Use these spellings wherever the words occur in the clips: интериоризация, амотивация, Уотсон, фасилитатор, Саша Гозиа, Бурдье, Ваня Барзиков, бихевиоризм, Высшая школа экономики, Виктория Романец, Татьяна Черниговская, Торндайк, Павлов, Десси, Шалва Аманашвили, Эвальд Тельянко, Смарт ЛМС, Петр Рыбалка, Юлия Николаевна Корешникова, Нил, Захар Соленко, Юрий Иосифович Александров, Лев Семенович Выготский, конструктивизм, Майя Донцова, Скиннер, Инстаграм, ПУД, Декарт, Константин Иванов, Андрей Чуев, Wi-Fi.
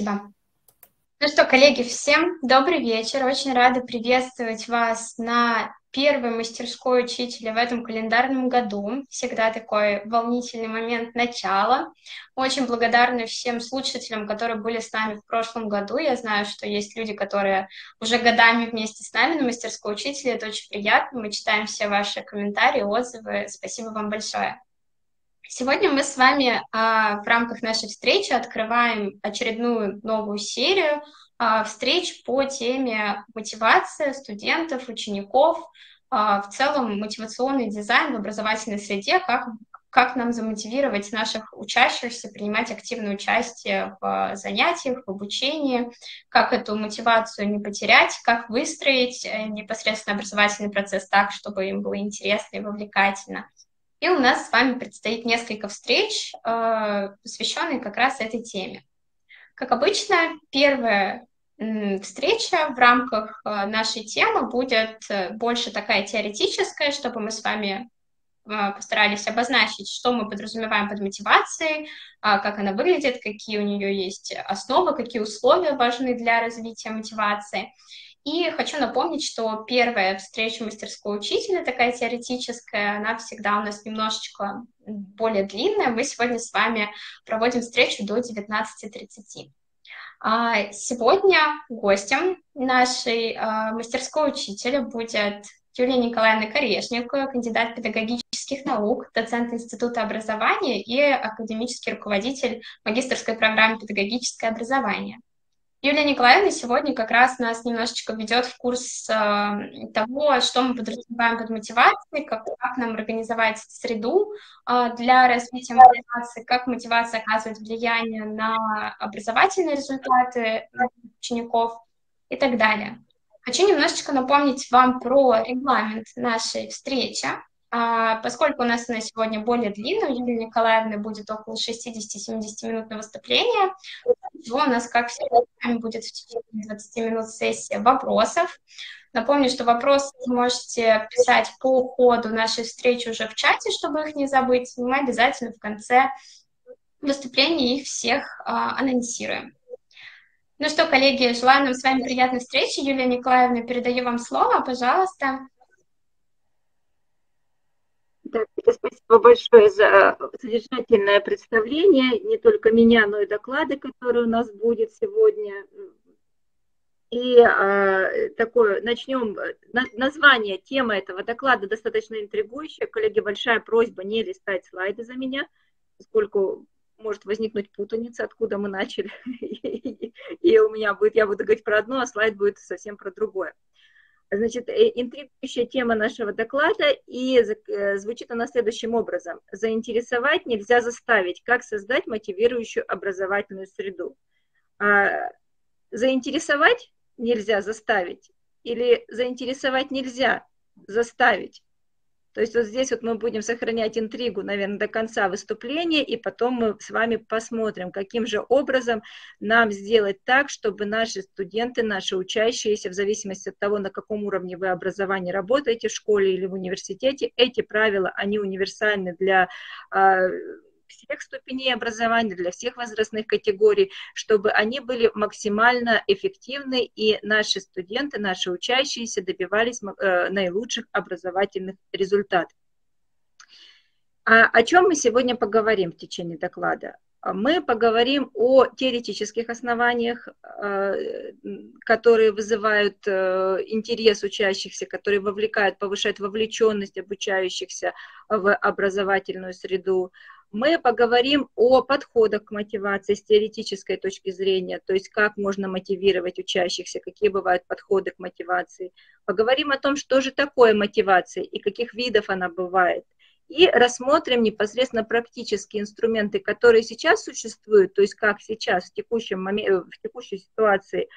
Спасибо. Ну что, коллеги, всем добрый вечер. Очень рада приветствовать вас на первой мастерской учителя в этом календарном году. Всегда такой волнительный момент начала. Очень благодарна всем слушателям, которые были с нами в прошлом году. Я знаю, что есть люди, которые уже годами вместе с нами на мастерской учителя. Это очень приятно. Мы читаем все ваши комментарии, отзывы. Спасибо вам большое. Сегодня мы с вами в рамках нашей встречи открываем очередную новую серию встреч по теме мотивация студентов, учеников, в целом мотивационный дизайн в образовательной среде, как нам замотивировать наших учащихся принимать активное участие в занятиях, в обучении, как эту мотивацию не потерять, как выстроить непосредственно образовательный процесс так, чтобы им было интересно и вовлекательно. И у нас с вами предстоит несколько встреч, посвященных как раз этой теме. Как обычно, первая встреча в рамках нашей темы будет больше такая теоретическая, чтобы мы с вами постарались обозначить, что мы подразумеваем под мотивацией, как она выглядит, какие у нее есть основы, какие условия важны для развития мотивации. И хочу напомнить, что первая встреча мастерского учителя, такая теоретическая, она всегда у нас немножечко более длинная. Мы сегодня с вами проводим встречу до 19:30. Сегодня гостем нашей мастерской учителя будет Юлия Николаевна Корешникова, кандидат педагогических наук, доцент Института образования и академический руководитель магистерской программы «Педагогическое образование». Юлия Николаевна сегодня как раз нас немножечко ведет в курс того, что мы подразумеваем под мотивацией, как нам организовать среду для развития мотивации, как мотивация оказывает влияние на образовательные результаты учеников и так далее. Хочу немножечко напомнить вам про регламент нашей встречи. Поскольку у нас она сегодня более длинная, у Юлии Николаевны будет около 60-70 минут на выступление, у нас, как всегда, будет в течение 20 минут сессия вопросов. Напомню, что вопросы вы можете писать по ходу нашей встречи уже в чате, чтобы их не забыть. Мы обязательно в конце выступления их всех анонсируем. Ну что, коллеги, желаю нам с вами приятной встречи. Юлия Николаевна, передаю вам слово, пожалуйста. Да, спасибо большое за содержательное представление, не только меня, но и доклады, которые у нас будет сегодня. И такое, начнем, название, тема этого доклада достаточно интригующая. Коллеги, большая просьба не листать слайды за меня, поскольку может возникнуть путаница, откуда мы начали. И у меня будет, я буду говорить про одно, а слайд будет совсем про другое. Значит, интригующая тема нашего доклада, и звучит она следующим образом. Заинтересовать нельзя заставить. Как создать мотивирующую образовательную среду? Заинтересовать нельзя заставить или заинтересовать нельзя заставить? То есть вот здесь вот мы будем сохранять интригу, наверное, до конца выступления, и потом мы с вами посмотрим, каким же образом нам сделать так, чтобы наши студенты, наши учащиеся, в зависимости от того, на каком уровне вы образования работаете, в школе или в университете, эти правила, они универсальны для всех ступеней образования, для всех возрастных категорий, чтобы они были максимально эффективны, и наши студенты, наши учащиеся добивались наилучших образовательных результатов. О чем мы сегодня поговорим в течение доклада? Мы поговорим о теоретических основаниях, которые вызывают интерес учащихся, которые вовлекают, повышают вовлеченность обучающихся в образовательную среду. Мы поговорим о подходах к мотивации с теоретической точки зрения, то есть как можно мотивировать учащихся, какие бывают подходы к мотивации. Поговорим о том, что же такое мотивация и каких видов она бывает. И рассмотрим непосредственно практические инструменты, которые сейчас существуют, то есть как сейчас в текущей ситуации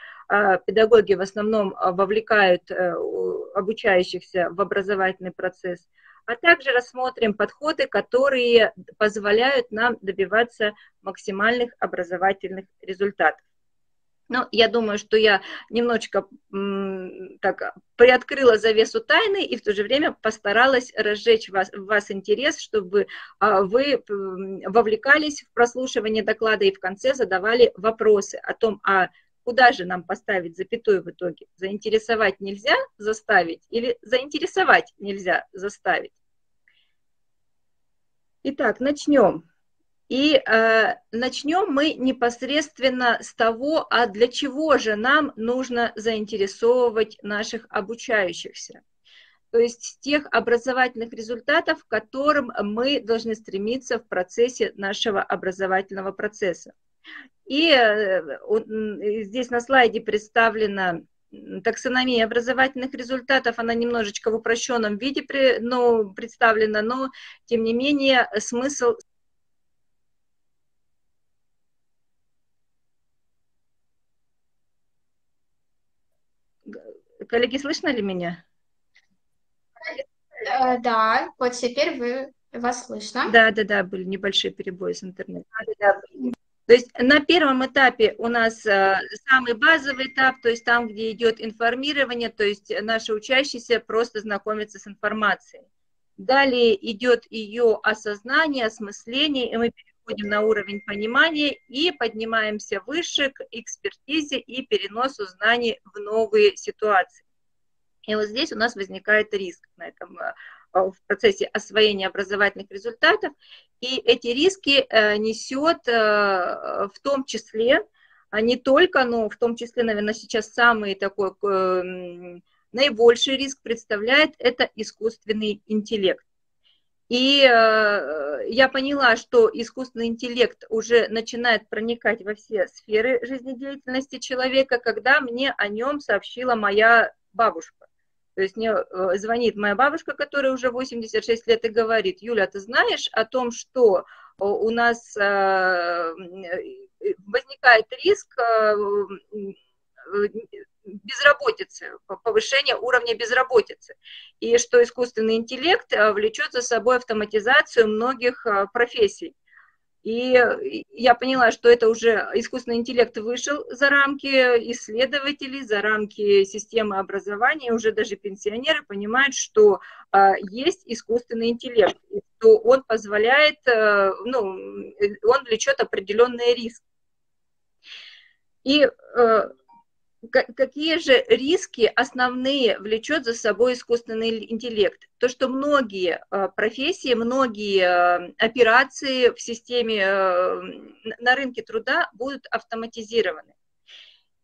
педагоги в основном вовлекают обучающихся в образовательный процесс. А также рассмотрим подходы, которые позволяют нам добиваться максимальных образовательных результатов. Но я думаю, что я немножечко так приоткрыла завесу тайны и в то же время постаралась разжечь в вас интерес, чтобы вы вовлекались в прослушивание доклада и в конце задавали вопросы о том, а куда же нам поставить запятую в итоге? Заинтересовать нельзя заставить или заинтересовать нельзя заставить? Итак, начнем. И начнем мы непосредственно с того, а для чего же нам нужно заинтересовывать наших обучающихся. То есть с тех образовательных результатов, к которым мы должны стремиться в процессе нашего образовательного процесса. И здесь на слайде представлена таксономия образовательных результатов, она немножечко в упрощенном виде представлена, но тем не менее смысл... Коллеги, слышно ли меня? Да, вот теперь вас слышно. Да, были небольшие перебои с интернетом. То есть на первом этапе у нас самый базовый этап, то есть там, где идет информирование, то есть наши учащиеся просто знакомятся с информацией. Далее идет ее осознание, осмысление, и мы переходим на уровень понимания и поднимаемся выше к экспертизе и переносу знаний в новые ситуации. И вот здесь у нас возникает риск на этом в процессе освоения образовательных результатов, и эти риски несет в том числе, не только, но в том числе, наверное, сейчас самый такой, наибольший риск представляет это искусственный интеллект. И я поняла, что искусственный интеллект уже начинает проникать во все сферы жизнедеятельности человека, когда мне о нем сообщила моя бабушка. То есть мне звонит моя бабушка, которая уже 86 лет, и говорит: Юля, ты знаешь о том, что у нас возникает риск безработицы, повышения уровня безработицы, и что искусственный интеллект влечет за собой автоматизацию многих профессий. И я поняла, что это уже искусственный интеллект вышел за рамки исследователей, за рамки системы образования, уже даже пенсионеры понимают, что есть искусственный интеллект, и что он позволяет, он влечет определенные риски. И какие же риски основные влечет за собой искусственный интеллект? То, что многие профессии, многие операции в системе, на рынке труда будут автоматизированы.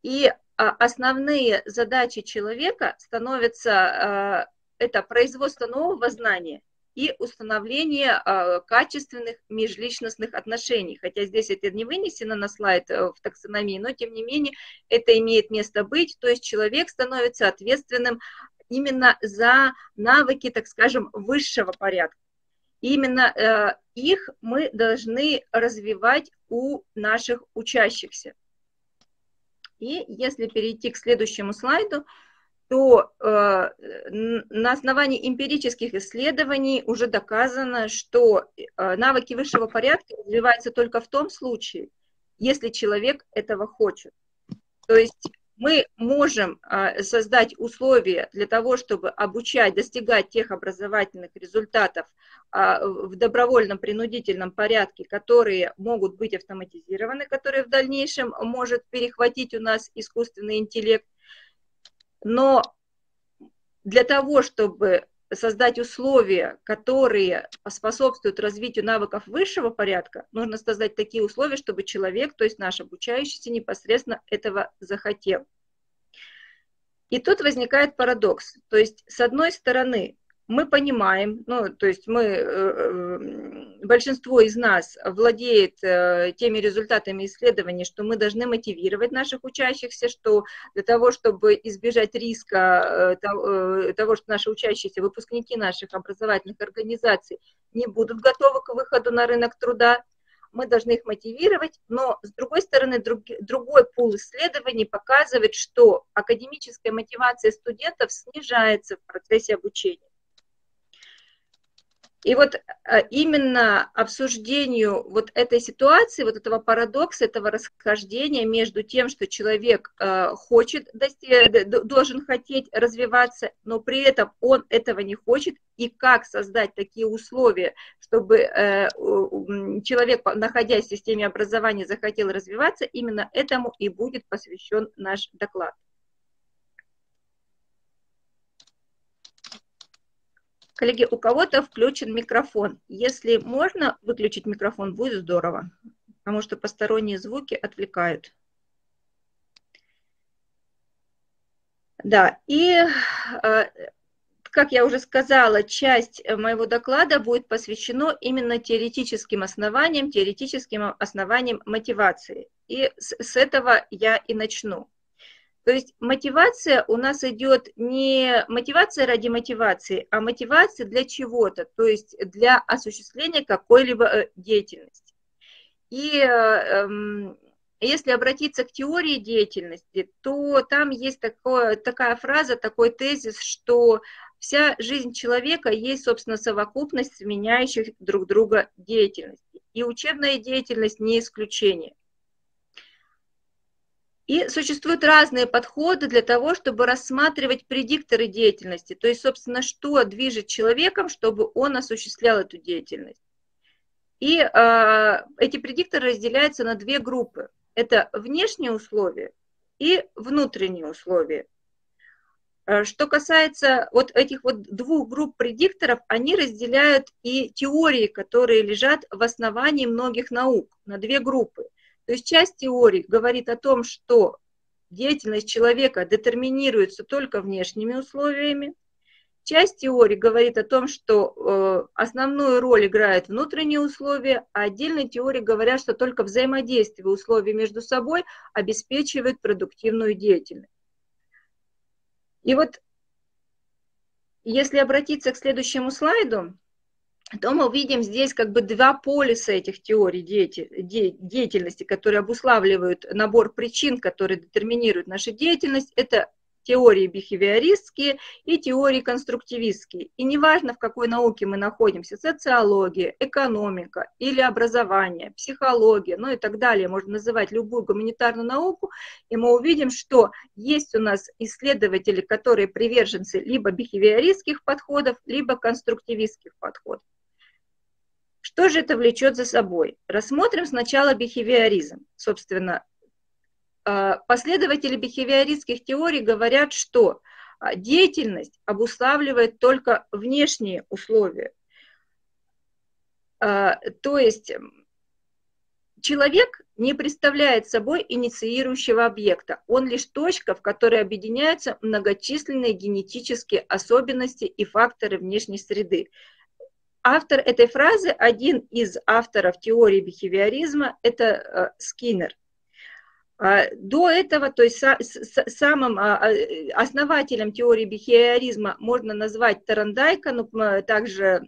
И основные задачи человека становятся это производство нового знания и установление качественных межличностных отношений. Хотя здесь это не вынесено на слайд в таксономии, но тем не менее это имеет место быть, то есть человек становится ответственным именно за навыки, так скажем, высшего порядка. Именно их мы должны развивать у наших учащихся. И если перейти к следующему слайду, то на основании эмпирических исследований уже доказано, что навыки высшего порядка развиваются только в том случае, если человек этого хочет. То есть мы можем создать условия для того, чтобы обучать, достигать тех образовательных результатов в добровольно-принудительном порядке, которые могут быть автоматизированы, которые в дальнейшем может перехватить у нас искусственный интеллект. Но для того, чтобы создать условия, которые способствуют развитию навыков высшего порядка, нужно создать такие условия, чтобы человек, то есть наш обучающийся, непосредственно этого захотел. И тут возникает парадокс. То есть, с одной стороны, мы понимаем, большинство из нас владеет теми результатами исследований, что мы должны мотивировать наших учащихся, что для того, чтобы избежать риска того, что наши учащиеся, выпускники наших образовательных организаций не будут готовы к выходу на рынок труда, мы должны их мотивировать, но, с другой стороны, другой пул исследований показывает, что академическая мотивация студентов снижается в процессе обучения. И вот именно обсуждению вот этой ситуации, вот этого парадокса, этого расхождения между тем, что человек хочет, должен хотеть развиваться, но при этом он этого не хочет, и как создать такие условия, чтобы человек, находясь в системе образования, захотел развиваться, именно этому и будет посвящен наш доклад. Коллеги, у кого-то включен микрофон. Если можно выключить микрофон, будет здорово, потому что посторонние звуки отвлекают. Да, и, как я уже сказала, часть моего доклада будет посвящена именно теоретическим основаниям мотивации. И с этого я и начну. То есть мотивация у нас идет не мотивация ради мотивации, а мотивация для чего-то, то есть для осуществления какой-либо деятельности. И если обратиться к теории деятельности, то там есть такая фраза, такой тезис, что вся жизнь человека есть, собственно, совокупность сменяющих друг друга деятельностей. И учебная деятельность не исключение. И существуют разные подходы для того, чтобы рассматривать предикторы деятельности, то есть, собственно, что движет человеком, чтобы он осуществлял эту деятельность. И эти предикторы разделяются на две группы. Это внешние условия и внутренние условия. Что касается вот этих вот двух групп предикторов, они разделяют и теории, которые лежат в основании многих наук, на две группы. То есть часть теории говорит о том, что деятельность человека детерминируется только внешними условиями. Часть теории говорит о том, что основную роль играют внутренние условия, а отдельные теории говорят, что только взаимодействие условий между собой обеспечивает продуктивную деятельность. И вот если обратиться к следующему слайду, то мы увидим здесь как бы два полюса этих теорий деятельности, которые обуславливают набор причин, которые детерминируют нашу деятельность. Это теории бихевиористские и теории конструктивистские. И неважно, в какой науке мы находимся, социология, экономика или образование, психология, ну и так далее, можно называть любую гуманитарную науку, и мы увидим, что есть у нас исследователи, которые приверженцы либо бихевиористских подходов, либо конструктивистских подходов. Что же это влечет за собой? Рассмотрим сначала бихевиоризм. Собственно, последователи бихевиористских теорий говорят, что деятельность обуславливает только внешние условия. То есть человек не представляет собой инициирующего объекта, он лишь точка, в которой объединяются многочисленные генетические особенности и факторы внешней среды. Автор этой фразы, один из авторов теории бихевиоризма, это Скиннер. До этого, то есть самым основателем теории бихевиоризма можно назвать Торндайка, но также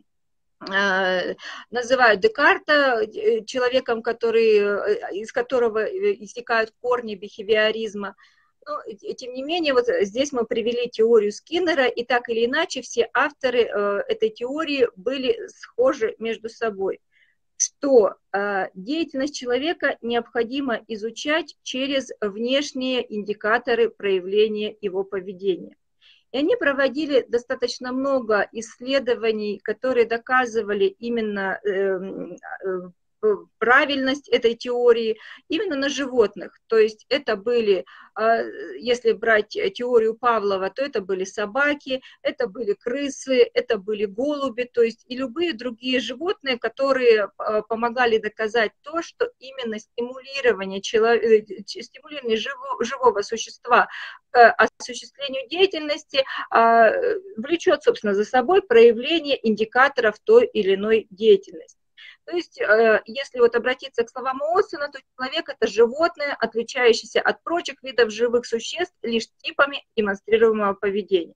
называют Декарта человеком, из которого истекают корни бихевиоризма. Но, тем не менее, вот здесь мы привели теорию Скиннера, и так или иначе все авторы этой теории были схожи между собой, что деятельность человека необходимо изучать через внешние индикаторы проявления его поведения. И они проводили достаточно много исследований, которые доказывали именно правильность этой теории именно на животных. То есть это были, если брать теорию Павлова, то это были собаки, это были крысы, это были голуби, то есть и любые другие животные, которые помогали доказать то, что именно стимулирование живого существа к осуществлению деятельности влечет, собственно, за собой проявление индикаторов той или иной деятельности. То есть, если вот обратиться к словам Уотсона, то человек – это животное, отличающееся от прочих видов живых существ лишь типами демонстрируемого поведения.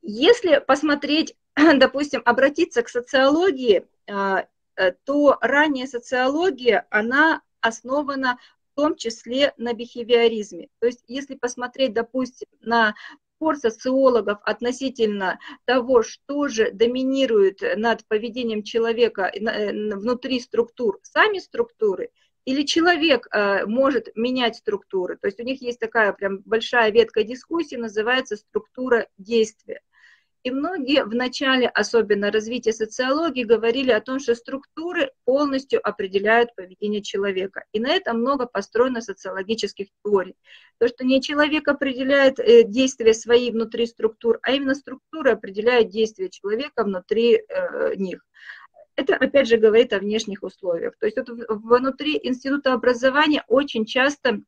Если посмотреть, допустим, обратиться к социологии, то ранняя социология, она основана в том числе на бихевиоризме. То есть, если посмотреть, допустим, на спор социологов относительно того, что же доминирует над поведением человека внутри структур, сами структуры, или человек может менять структуры. То есть у них есть такая прям большая ветка дискуссии, называется «структура действия». И многие в начале, особенно развития социологии, говорили о том, что структуры полностью определяют поведение человека. И на этом много построено социологических теорий. То, что не человек определяет действия свои внутри структур, а именно структуры определяют действия человека внутри них. Это, опять же, говорит о внешних условиях. То есть вот внутри института образования очень часто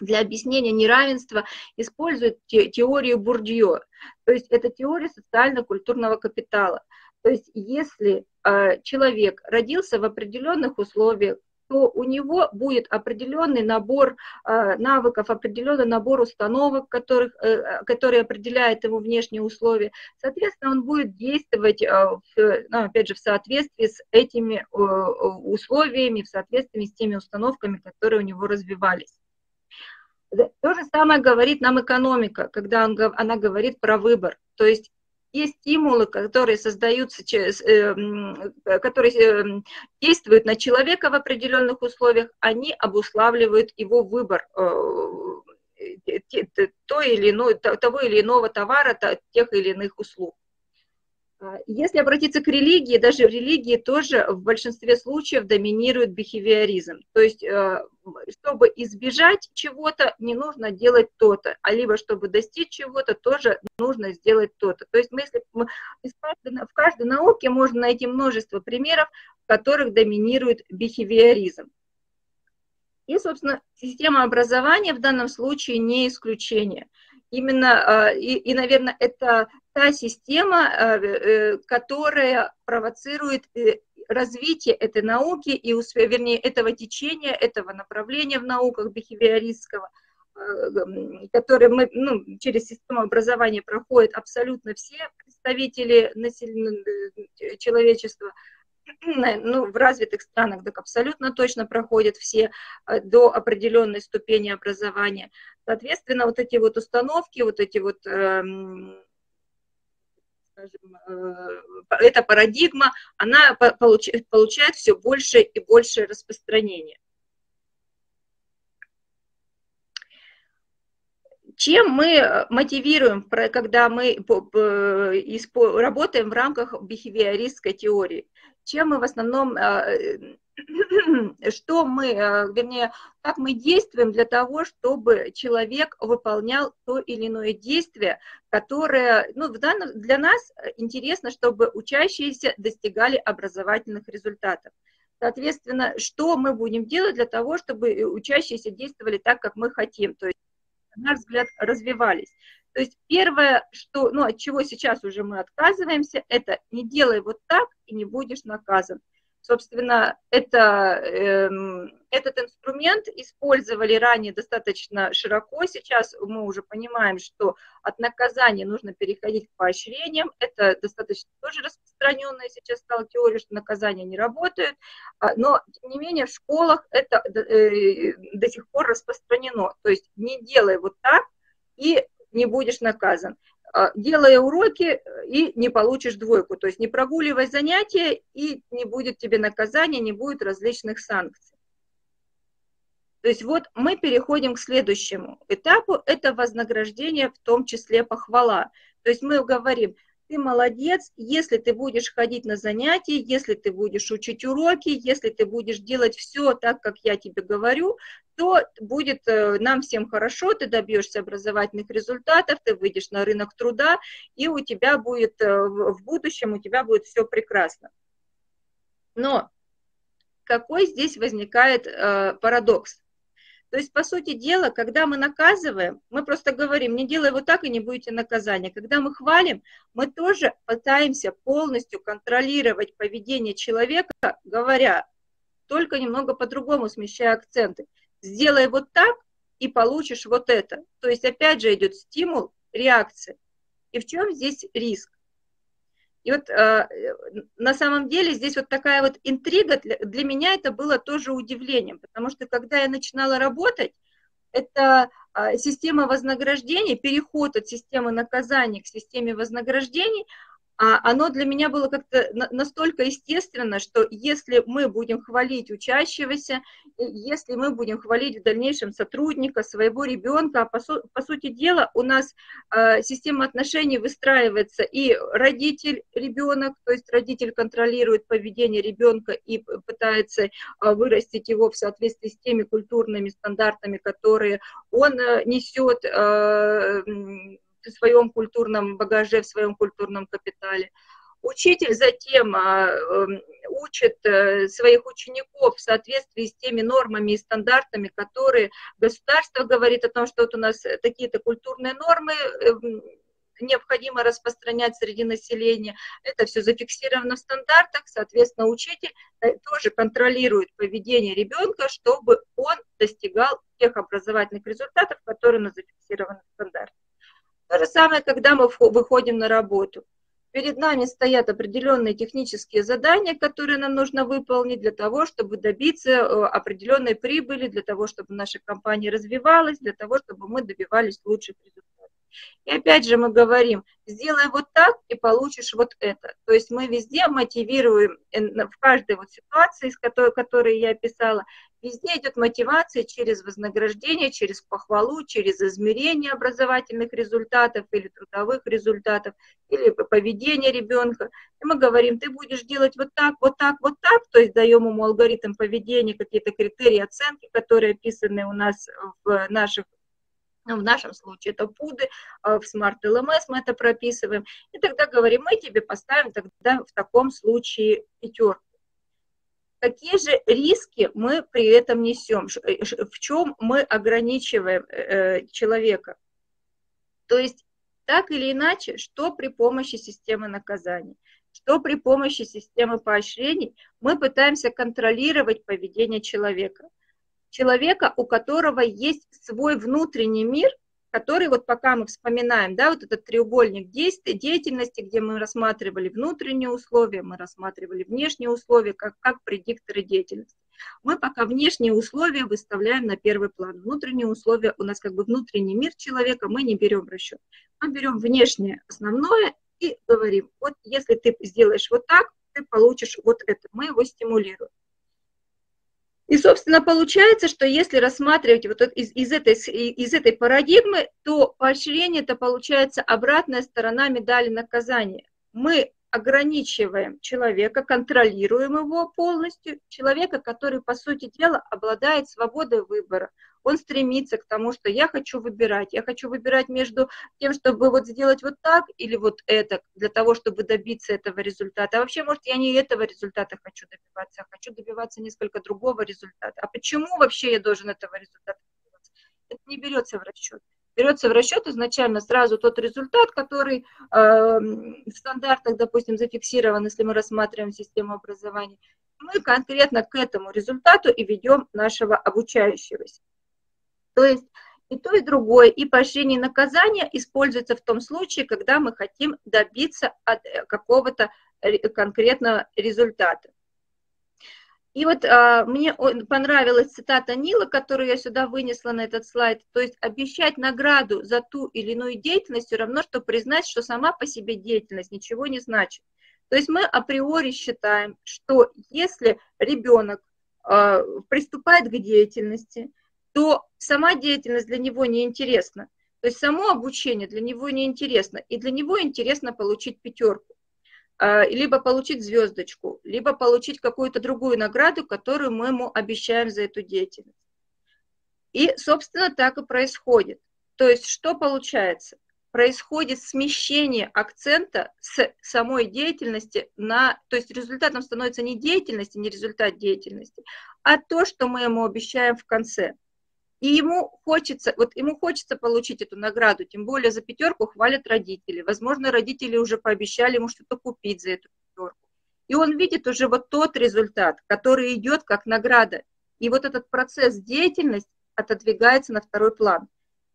для объяснения неравенства используют теорию Бурдье. То есть это теория социально-культурного капитала. То есть если человек родился в определенных условиях, то у него будет определенный набор навыков, определенный набор установок, которые определяют его внешние условия. Соответственно, он будет действовать, опять же, в соответствии с этими условиями, в соответствии с теми установками, которые у него развивались. То же самое говорит нам экономика, когда она говорит про выбор. То есть есть стимулы, которые создаются, которые действуют на человека в определенных условиях, они обуславливают его выбор того или иного товара, тех или иных услуг. Если обратиться к религии, даже в религии тоже в большинстве случаев доминирует бихевиоризм. То есть, чтобы избежать чего-то, не нужно делать то-то, а либо чтобы достичь чего-то, тоже нужно сделать то-то. То есть, в каждой науке можно найти множество примеров, в которых доминирует бихевиоризм. И, собственно, система образования в данном случае не исключение. Именно, наверное, это та система, которая провоцирует развитие этой науки, и, вернее, этого течения, этого направления в науках бихевиористского, которое через систему образования проходят абсолютно все представители человечества. В развитых странах так абсолютно точно проходят все до определенной ступени образования. Соответственно, вот эти вот установки, вот эти вот, эта парадигма, она получает все больше и больше распространения. Чем мы мотивируем, когда мы работаем в рамках бихевиористской теории? Чем мы в основном, как мы действуем для того, чтобы человек выполнял то или иное действие, которое, для нас интересно, чтобы учащиеся достигали образовательных результатов. Соответственно, что мы будем делать для того, чтобы учащиеся действовали так, как мы хотим, то есть, на наш взгляд, развивались. То есть первое, что, от чего сейчас уже мы отказываемся, это не делай вот так и не будешь наказан. Собственно, этот инструмент использовали ранее достаточно широко. Сейчас мы уже понимаем, что от наказания нужно переходить к поощрениям. Это достаточно тоже распространенная сейчас стала теория, что наказания не работают. Но, тем не менее, в школах это до сих пор распространено. То есть не делай вот так и не будешь наказан. Делая уроки и не получишь двойку, то есть не прогуливай занятия и не будет тебе наказания, не будет различных санкций. То есть вот мы переходим к следующему этапу, это вознаграждение, в том числе похвала. То есть мы говорим, ты молодец, если ты будешь ходить на занятия, если ты будешь учить уроки, если ты будешь делать все так, как я тебе говорю, то будет нам всем хорошо, ты добьешься образовательных результатов, ты выйдешь на рынок труда, и у тебя будет в будущем, у тебя будет все прекрасно. Но какой здесь возникает парадокс? То есть, по сути дела, когда мы наказываем, мы просто говорим, не делай вот так и не будете наказания. Когда мы хвалим, мы тоже пытаемся полностью контролировать поведение человека, говоря, только немного по-другому, смещая акценты. Сделай вот так и получишь вот это. То есть, опять же, идет стимул реакции. И в чем здесь риск? И вот на самом деле здесь вот такая вот интрига, для меня это было тоже удивлением, потому что когда я начинала работать, это система вознаграждений, переход от системы наказаний к системе вознаграждений, оно для меня было как-то настолько естественно, что если мы будем хвалить учащегося, если мы будем хвалить в дальнейшем сотрудника, своего ребенка, по сути дела у нас система отношений выстраивается и родитель-ребенок, то есть родитель контролирует поведение ребенка и пытается вырастить его в соответствии с теми культурными стандартами, которые он несет в своем культурном багаже, в своем культурном капитале. Учитель затем учит своих учеников в соответствии с теми нормами и стандартами, которые государство говорит о том, что вот у нас такие-то культурные нормы необходимо распространять среди населения. Это все зафиксировано в стандартах, соответственно, учитель тоже контролирует поведение ребенка, чтобы он достигал тех образовательных результатов, которые зафиксированы в стандартах. То же самое, когда мы выходим на работу. Перед нами стоят определенные технические задания, которые нам нужно выполнить для того, чтобы добиться определенной прибыли, для того, чтобы наша компания развивалась, для того, чтобы мы добивались лучших результатов. И опять же мы говорим, сделай вот так и получишь вот это. То есть мы везде мотивируем, в каждой вот ситуации, которую я описала, везде идет мотивация через вознаграждение, через похвалу, через измерение образовательных результатов или трудовых результатов, или поведение ребенка. И мы говорим, ты будешь делать вот так, вот так, вот так, то есть даем ему алгоритм поведения, какие-то критерии оценки, которые описаны у нас в наших, в нашем случае это ПУДы, в Смарт ЛМС мы это прописываем. И тогда говорим, мы тебе поставим тогда в таком случае пятерку. Какие же риски мы при этом несем? В чем мы ограничиваем человека? То есть так или иначе, что при помощи системы наказаний, что при помощи системы поощрений мы пытаемся контролировать поведение человека. Человека, у которого есть свой внутренний мир, который вот пока мы вспоминаем, да, вот этот треугольник деятельности, где мы рассматривали внутренние условия, мы рассматривали внешние условия как предикторы деятельности. Мы пока внешние условия выставляем на первый план. Внутренние условия у нас как бы внутренний мир человека мы не берем в расчет. Мы берем внешнее основное и говорим, вот если ты сделаешь вот так, ты получишь вот это, мы его стимулируем. И, собственно, получается, что если рассматривать вот из этой парадигмы, то поощрение – это получается обратная сторона медали наказания. Мы ограничиваем человека, контролируем его полностью, человека, который, по сути дела, обладает свободой выбора. Он стремится к тому, что я хочу выбирать между тем, чтобы вот сделать вот так или вот это, для того, чтобы добиться этого результата. А вообще, может, я не этого результата хочу добиваться, а хочу добиваться несколько другого результата. А почему вообще я должен этого результата добиваться? Это не берется в расчет. Берется в расчет изначально сразу тот результат, который в стандартах, допустим, зафиксирован, если мы рассматриваем систему образования. Мы конкретно к этому результату и ведем нашего обучающегося. То есть и то, и другое, и поощрение и наказание используется в том случае, когда мы хотим добиться от какого-то конкретного результата. И вот мне понравилась цитата Нила, которую я сюда вынесла на этот слайд. То есть обещать награду за ту или иную деятельность все равно, что признать, что сама по себе деятельность ничего не значит. То есть мы априори считаем, что если ребенок приступает к деятельности, то сама деятельность для него неинтересна. То есть само обучение для него неинтересно. И для него интересно получить пятерку, либо получить звездочку, либо получить какую-то другую награду, которую мы ему обещаем за эту деятельность. И, собственно, так и происходит. То есть что получается? Происходит смещение акцента с самой деятельности на... То есть результатом становится не деятельность, не результат деятельности, а то, что мы ему обещаем в конце. И ему хочется получить эту награду, тем более за пятерку хвалят родители. Возможно, родители уже пообещали ему что-то купить за эту пятерку. И он видит уже вот тот результат, который идет как награда. И вот этот процесс деятельности отодвигается на второй план.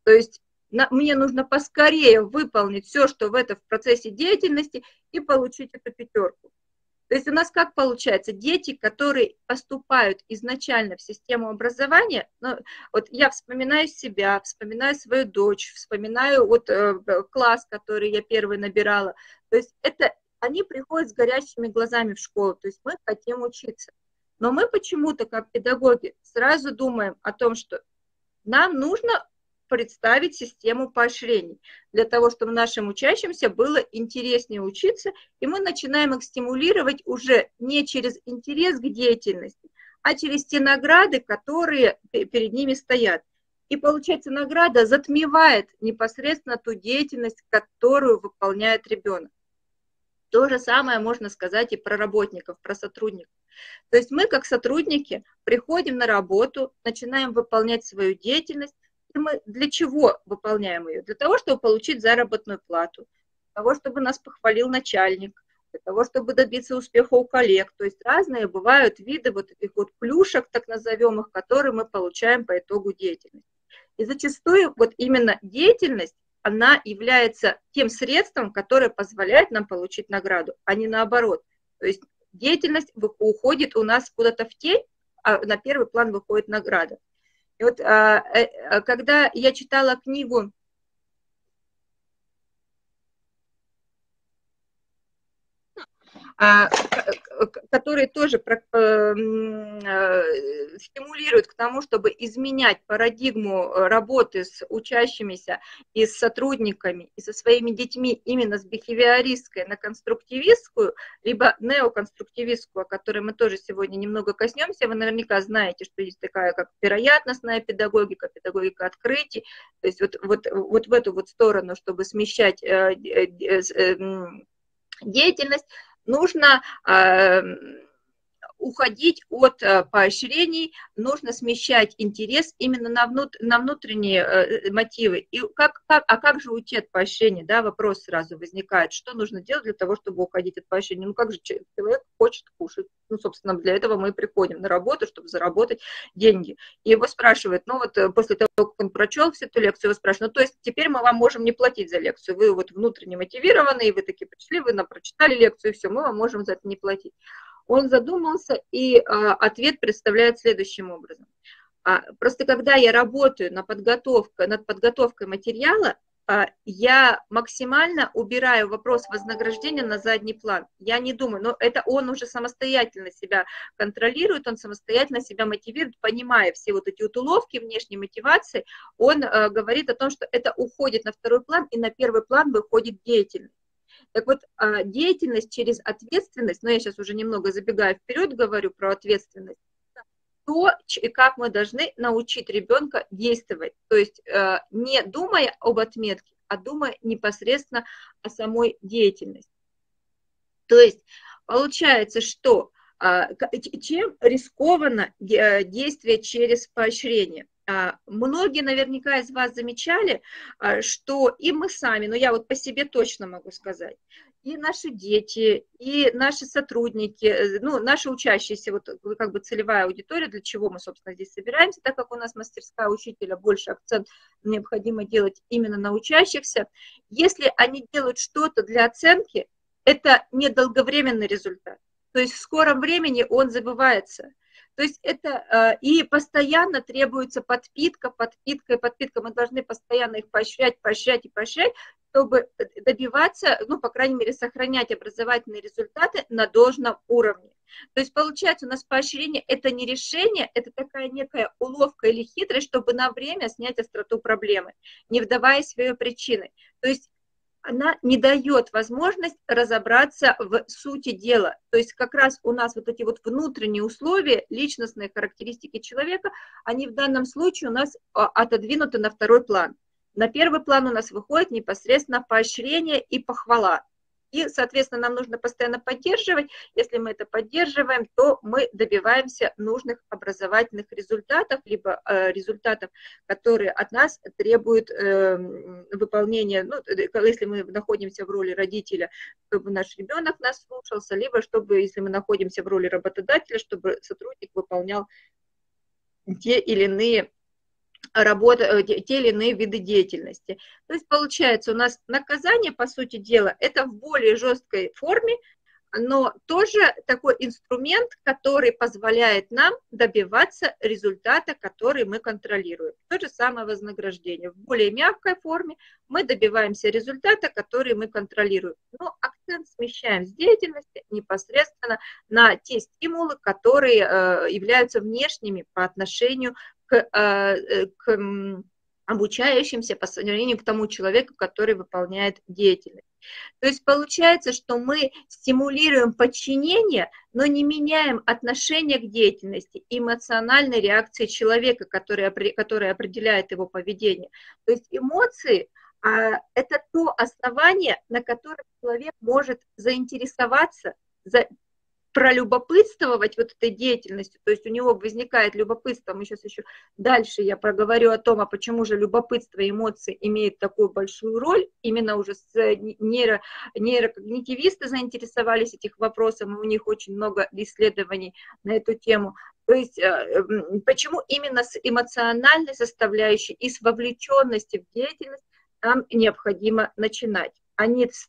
То есть мне нужно поскорее выполнить все, что в процессе деятельности, и получить эту пятерку. То есть у нас как получается? Дети, которые поступают изначально в систему образования, ну, вот я вспоминаю себя, вспоминаю свою дочь, вспоминаю вот класс, который я первый набирала. То есть это они приходят с горящими глазами в школу, то есть мы хотим учиться. Но мы почему-то, как педагоги, сразу думаем о том, что нам нужно представить систему поощрений, для того, чтобы нашим учащимся было интереснее учиться, и мы начинаем их стимулировать уже не через интерес к деятельности, а через те награды, которые перед ними стоят. И получается, награда затмевает непосредственно ту деятельность, которую выполняет ребенок. То же самое можно сказать и про работников, про сотрудников. То есть мы, как сотрудники, приходим на работу, начинаем выполнять свою деятельность. И мы для чего выполняем ее? Для того, чтобы получить заработную плату, для того, чтобы нас похвалил начальник, для того, чтобы добиться успеха у коллег. То есть разные бывают виды вот этих вот плюшек, так назовем их, которые мы получаем по итогу деятельности. И зачастую вот именно деятельность, она является тем средством, которое позволяет нам получить награду, а не наоборот. То есть деятельность уходит у нас куда-то в тень, а на первый план выходит награда. И вот когда я читала книгу которые тоже стимулируют к тому, чтобы изменять парадигму работы с учащимися и с сотрудниками, и со своими детьми именно с бихевиористской на конструктивистскую, либо неоконструктивистскую, о которой мы тоже сегодня немного коснемся. Вы наверняка знаете, что есть такая как вероятностная педагогика, педагогика открытий, то есть вот в эту вот сторону, чтобы смещать деятельность, нужно уходить от поощрений, нужно смещать интерес именно на внутренние мотивы. И как же уйти от поощрений? Да, вопрос сразу возникает, что нужно делать для того, чтобы уходить от поощрений? Ну как же человек хочет кушать? Ну, собственно, для этого мы приходим на работу, чтобы заработать деньги. И его спрашивают, ну вот после того, как он прочел всю эту лекцию, его спрашивают, ну то есть теперь мы вам можем не платить за лекцию, вы вот внутренне мотивированы, и вы таки пришли, вы нам прочитали лекцию, и все, мы вам можем за это не платить. Он задумался, и ответ представляет следующим образом. Просто когда я работаю над подготовкой материала, я максимально убираю вопрос вознаграждения на задний план. Я не думаю, но это он уже самостоятельно себя контролирует, он самостоятельно себя мотивирует, понимая все вот эти уловки внешней мотивации, он говорит о том, что это уходит на второй план, и на первый план выходит деятельность. Так вот, деятельность через ответственность, но я сейчас уже немного забегаю вперед, говорю про ответственность, то, как мы должны научить ребенка действовать, то есть не думая об отметке, а думая непосредственно о самой деятельности. То есть получается, что чем рискованно действие через поощрение? Многие наверняка из вас замечали, что и мы сами, но я вот по себе точно могу сказать, и наши дети, и наши сотрудники, ну, наши учащиеся, вот как бы целевая аудитория, для чего мы, собственно, здесь собираемся, так как у нас мастерская учителя, больше акцент необходимо делать именно на учащихся. Если они делают что-то для оценки, это недолговременный результат, то есть в скором времени он забывается. То есть это и постоянно требуется подпитка, подпитка и подпитка. Мы должны постоянно их поощрять, поощрять и поощрять, чтобы добиваться, ну, по крайней мере, сохранять образовательные результаты на должном уровне. То есть получается, у нас поощрение – это не решение, это такая некая уловка или хитрость, чтобы на время снять остроту проблемы, не вдаваясь в ее причины. То есть она не дает возможность разобраться в сути дела. То есть как раз у нас вот эти вот внутренние условия, личностные характеристики человека, они в данном случае у нас отодвинуты на второй план. На первый план у нас выходит непосредственно поощрение и похвала. И, соответственно, нам нужно постоянно поддерживать. Если мы это поддерживаем, то мы добиваемся нужных образовательных результатов, либо результатов, которые от нас требуют выполнения, ну, если мы находимся в роли родителя, чтобы наш ребенок нас слушался, либо чтобы, если мы находимся в роли работодателя, чтобы сотрудник выполнял те или иные виды деятельности. То есть получается, у нас наказание, по сути дела, это в более жесткой форме, но тоже такой инструмент, который позволяет нам добиваться результата, который мы контролируем. То же самое вознаграждение. В более мягкой форме мы добиваемся результата, который мы контролируем. Но акцент смещаем с деятельности непосредственно на те стимулы, которые являются внешними по отношению к обучающимся по сравнению к тому человеку, который выполняет деятельность. То есть получается, что мы стимулируем подчинение, но не меняем отношение к деятельности, эмоциональной реакции человека, которая определяет его поведение. То есть эмоции – это то основание, на котором человек может заинтересоваться, пролюбопытствовать вот этой деятельностью, то есть у него возникает любопытство, мы сейчас еще дальше я проговорю о том, а почему же любопытство и эмоции имеют такую большую роль, именно уже нейрокогнитивисты заинтересовались этим вопросом, и у них очень много исследований на эту тему. То есть почему именно с эмоциональной составляющей и с вовлеченности в деятельность нам необходимо начинать, а не с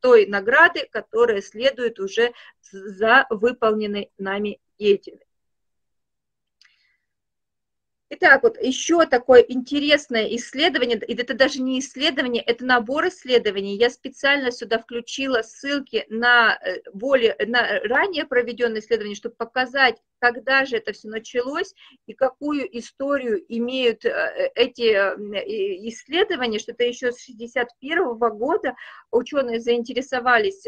той награды, которая следует уже за выполненной нами деятельностью. Итак, вот еще такое интересное исследование, и это даже не исследование, это набор исследований. Я специально сюда включила ссылки на ранее проведенные исследования, чтобы показать, когда же это все началось и какую историю имеют эти исследования, что это еще с 1961 года ученые заинтересовались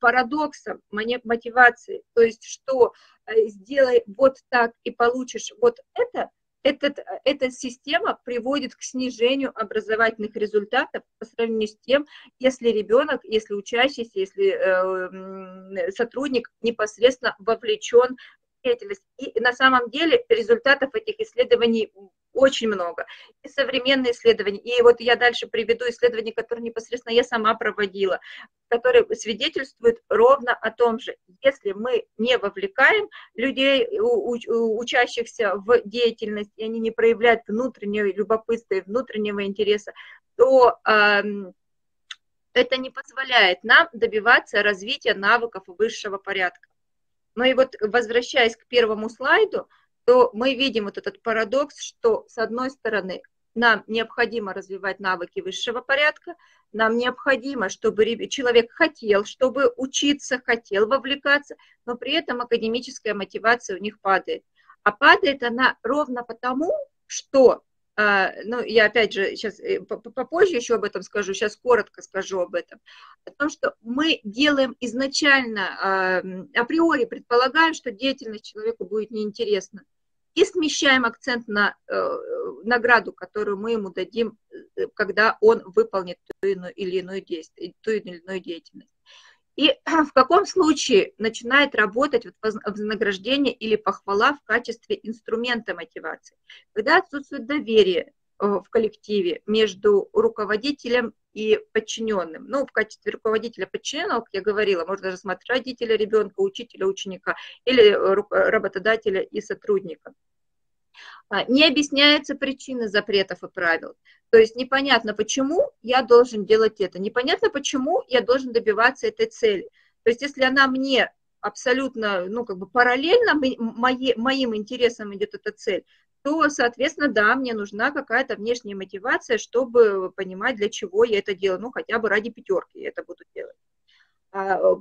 парадоксом мотивации, то есть что сделай вот так и получишь вот это. Эта система приводит к снижению образовательных результатов по сравнению с тем, если ребенок, если учащийся, если сотрудник непосредственно вовлечен в деятельность. И на самом деле результатов этих исследований очень много. И современные исследования, и вот я дальше приведу исследования, которые непосредственно я сама проводила, которые свидетельствуют ровно о том же. Если мы не вовлекаем людей, учащихся в деятельность, и они не проявляют внутреннего любопытства и внутреннего интереса, то это не позволяет нам добиваться развития навыков высшего порядка. Ну и вот возвращаясь к первому слайду, то мы видим вот этот парадокс, что с одной стороны нам необходимо развивать навыки высшего порядка, нам необходимо, чтобы человек хотел, чтобы учиться, хотел вовлекаться, но при этом академическая мотивация у них падает. А падает она ровно потому, что, ну я опять же сейчас попозже еще об этом скажу, сейчас коротко скажу об этом, о том, что мы делаем изначально, априори предполагаем, что деятельность человеку будет неинтересна. И смещаем акцент на награду, которую мы ему дадим, когда он выполнит ту или иную деятельность. И в каком случае начинает работать вознаграждение или похвала в качестве инструмента мотивации? Когда отсутствует доверие в коллективе между руководителем и подчиненным. Ну, в качестве руководителя подчиненного, как я говорила, можно рассматривать родителя ребенка, учителя, ученика или работодателя и сотрудника. Не объясняются причины запретов и правил. То есть непонятно, почему я должен делать это, непонятно, почему я должен добиваться этой цели. То есть если она мне абсолютно, ну, как бы параллельно моим интересам идет эта цель, то, соответственно, да, мне нужна какая-то внешняя мотивация, чтобы понимать, для чего я это делаю, ну, хотя бы ради пятерки я это буду делать.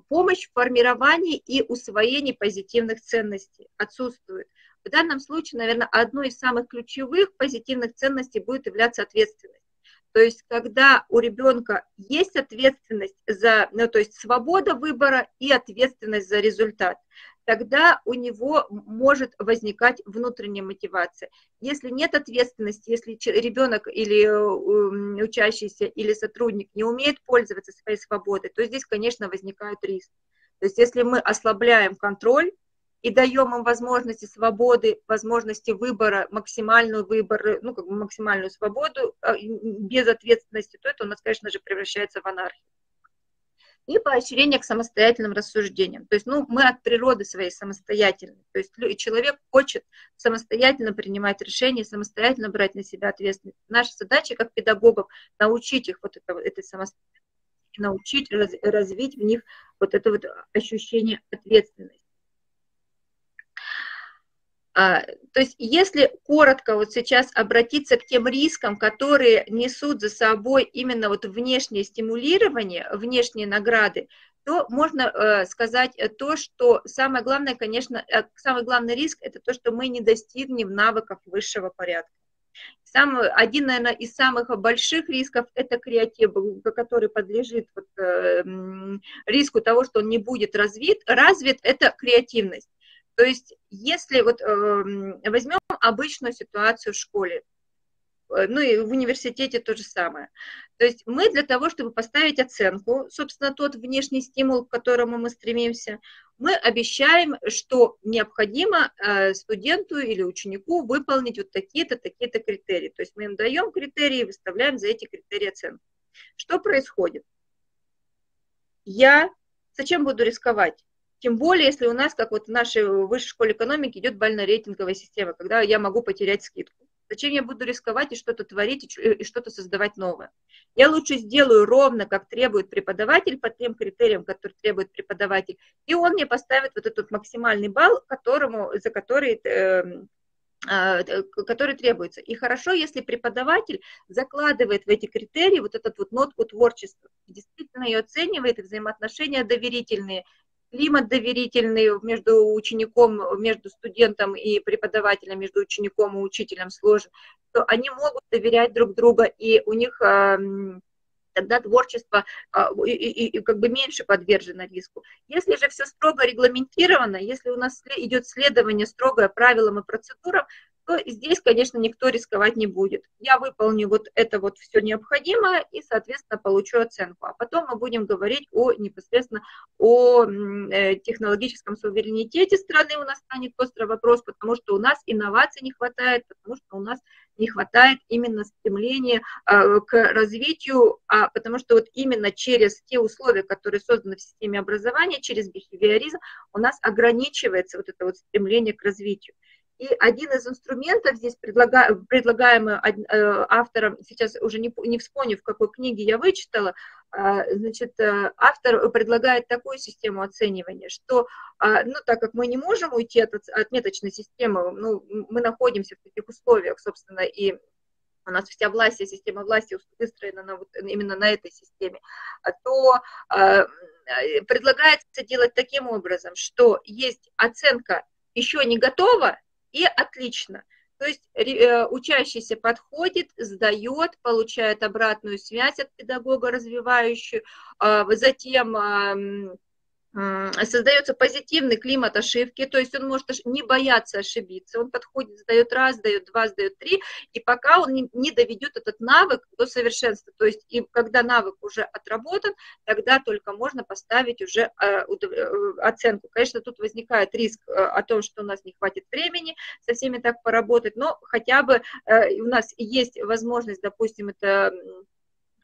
Помощь в формировании и усвоении позитивных ценностей отсутствует. В данном случае, наверное, одной из самых ключевых позитивных ценностей будет являться ответственность. То есть, когда у ребенка есть ответственность за, ну, то есть свобода выбора и ответственность за результат, тогда у него может возникать внутренняя мотивация. Если нет ответственности, если ребенок или учащийся, или сотрудник не умеет пользоваться своей свободой, то здесь, конечно, возникает риск. То есть если мы ослабляем контроль и даем им возможности свободы, возможности выбора, максимальную выбор, ну, как бы максимальную свободу без ответственности, то это у нас, конечно же, превращается в анархию. И поощрение к самостоятельным рассуждениям. То есть, ну, мы от природы своей самостоятельны. То есть человек хочет самостоятельно принимать решения, самостоятельно брать на себя ответственность. Наша задача как педагогов научить их вот этой самостоятельности и научить развить в них вот это вот ощущение ответственности. То есть если коротко вот сейчас обратиться к тем рискам, которые несут за собой именно вот внешнее стимулирование, внешние награды, то можно сказать то, что самое главное, конечно, самый главный риск – это то, что мы не достигнем навыков высшего порядка. Один, наверное, из самых больших рисков – это креатив, который подлежит вот, риску того, что он не будет развит – это креативность. То есть, если вот возьмем обычную ситуацию в школе, ну и в университете то же самое. То есть мы для того, чтобы поставить оценку, собственно, тот внешний стимул, к которому мы стремимся, мы обещаем, что необходимо студенту или ученику выполнить вот такие-то, такие-то критерии. То есть мы им даем критерии и выставляем за эти критерии оценку. Что происходит? Я зачем буду рисковать? Тем более, если у нас, как вот в нашей высшей школе экономики, идет бально-рейтинговая система, когда я могу потерять скидку. Зачем я буду рисковать и что-то творить, и что-то создавать новое? Я лучше сделаю ровно, как требует преподаватель, по тем критериям, которые требует преподаватель, и он мне поставит вот этот максимальный балл, который требуется. И хорошо, если преподаватель закладывает в эти критерии вот этот вот нотку творчества, действительно ее оценивает, и взаимоотношения доверительные, климат доверительный между учеником, между студентом и преподавателем, между учеником и учителем сложен, то они могут доверять друг другу, и у них тогда творчество как бы меньше подвержено риску. Если же все строго регламентировано, если у нас идет следование строгое правилам и процедурам, то здесь, конечно, никто рисковать не будет. Я выполню вот это вот все необходимое и, соответственно, получу оценку. А потом мы будем говорить непосредственно о технологическом суверенитете страны. У нас станет острый вопрос, потому что у нас инноваций не хватает, потому что у нас не хватает именно стремления к развитию, потому что вот именно через те условия, которые созданы в системе образования, через бихевиоризм, у нас ограничивается вот это вот стремление к развитию. И один из инструментов, здесь предлагаемый автором, сейчас уже не вспомню, в какой книге я вычитала, значит, автор предлагает такую систему оценивания, что, ну, так как мы не можем уйти от меточной системы, ну, мы находимся в таких условиях, собственно, и у нас вся власть, система власти выстроена именно на этой системе, то предлагается делать таким образом, что есть оценка «еще не готова», и отлично. То есть учащийся подходит, сдает, получает обратную связь от педагога развивающую, затем создается позитивный климат ошибки, то есть он может не бояться ошибиться, он подходит, сдает раз, сдает два, сдает три, и пока он не доведет этот навык до совершенства, то есть и когда навык уже отработан, тогда только можно поставить уже оценку. Конечно, тут возникает риск о том, что у нас не хватит времени со всеми так поработать, но хотя бы у нас есть возможность, допустим, это...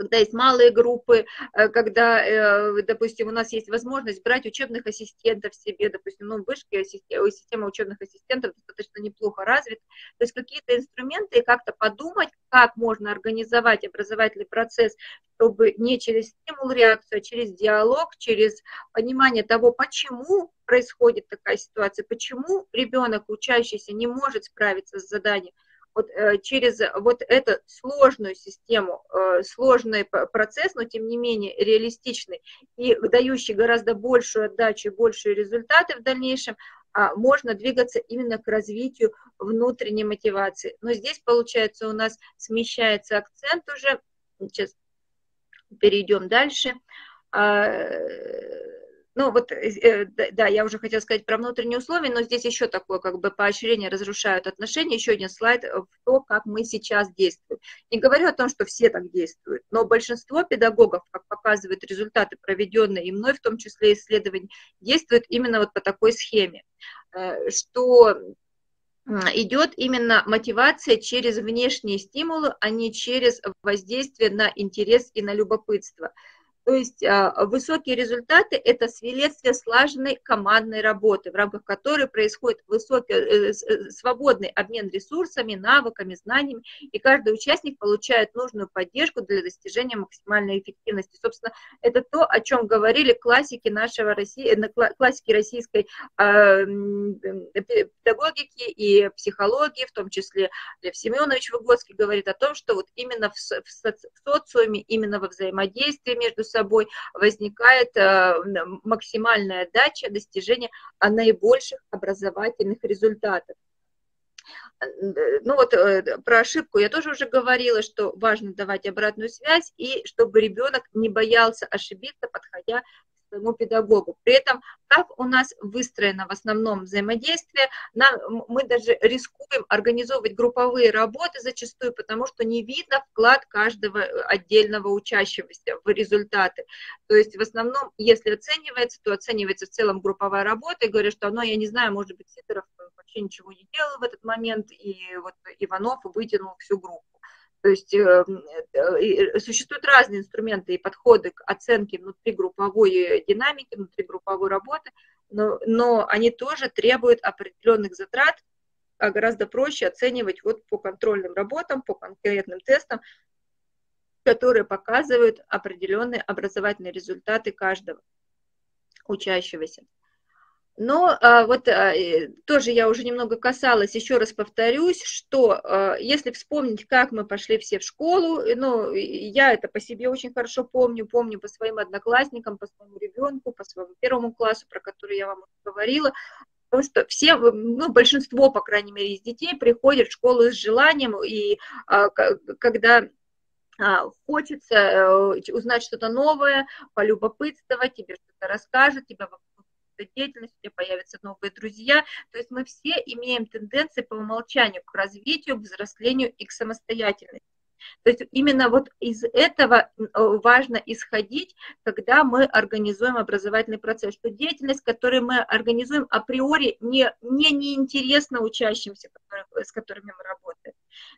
когда есть малые группы, когда, допустим, у нас есть возможность брать учебных ассистентов себе, допустим, ну, в вышке система учебных ассистентов достаточно неплохо развита, то есть какие-то инструменты, и как-то подумать, как можно организовать образовательный процесс, чтобы не через стимул-реакцию, а через диалог, через понимание того, почему происходит такая ситуация, почему ребенок, учащийся, не может справиться с заданием. Вот через вот эту сложную систему, сложный процесс, но тем не менее реалистичный и дающий гораздо большую отдачу, большие результаты в дальнейшем, можно двигаться именно к развитию внутренней мотивации. Но здесь, получается, у нас смещается акцент уже, сейчас перейдем дальше. Ну вот, да, я уже хотела сказать про внутренние условия, но здесь еще такое, как бы, поощрение разрушают отношения. Еще один слайд в то, как мы сейчас действуем. Не говорю о том, что все так действуют, но большинство педагогов, как показывают результаты, проведенные и мной, в том числе исследований, действуют именно вот по такой схеме, что идет именно мотивация через внешние стимулы, а не через воздействие на интерес и на любопытство. То есть высокие результаты – это свидетельство слаженной командной работы, в рамках которой происходит высокий, свободный обмен ресурсами, навыками, знаниями, и каждый участник получает нужную поддержку для достижения максимальной эффективности. Собственно, это то, о чем говорили классики нашего классики российской педагогики и психологии, в том числе Лев Семенович Выготский говорит о том, что вот именно в социуме, именно во взаимодействии между собой возникает максимальная отдача, достижение наибольших образовательных результатов. Ну вот про ошибку я тоже уже говорила, что важно давать обратную связь, и чтобы ребенок не боялся ошибиться, подходя к своему педагогу. При этом, как у нас выстроено в основном взаимодействие, мы даже рискуем организовывать групповые работы зачастую, потому что не видно вклад каждого отдельного учащегося в результаты. То есть в основном, если оценивается, то оценивается в целом групповая работа, и говорят, что оно, я не знаю, может быть, Сидоров вообще ничего не делал в этот момент, и вот Иванов вытянул всю группу. То есть существуют разные инструменты и подходы к оценке внутригрупповой динамики, внутригрупповой работы, но они тоже требуют определенных затрат, а гораздо проще оценивать вот по контрольным работам, по конкретным тестам, которые показывают определенные образовательные результаты каждого учащегося. Но вот тоже я уже немного касалась, еще раз повторюсь, что если вспомнить, как мы пошли все в школу, ну, я это по себе очень хорошо помню, помню по своим одноклассникам, по своему ребенку, по своему первому классу, про который я вам говорила, потому что все, ну, большинство, по крайней мере, из детей приходят в школу с желанием, и когда... хочется узнать что-то новое, полюбопытствовать, тебе что-то расскажут, тебя деятельность, у тебя появятся новые друзья. То есть мы все имеем тенденции по умолчанию к развитию, к взрослению и к самостоятельности. То есть именно вот из этого важно исходить, когда мы организуем образовательный процесс, что деятельность, которую мы организуем, априори неинтересна учащимся, с которыми мы работаем.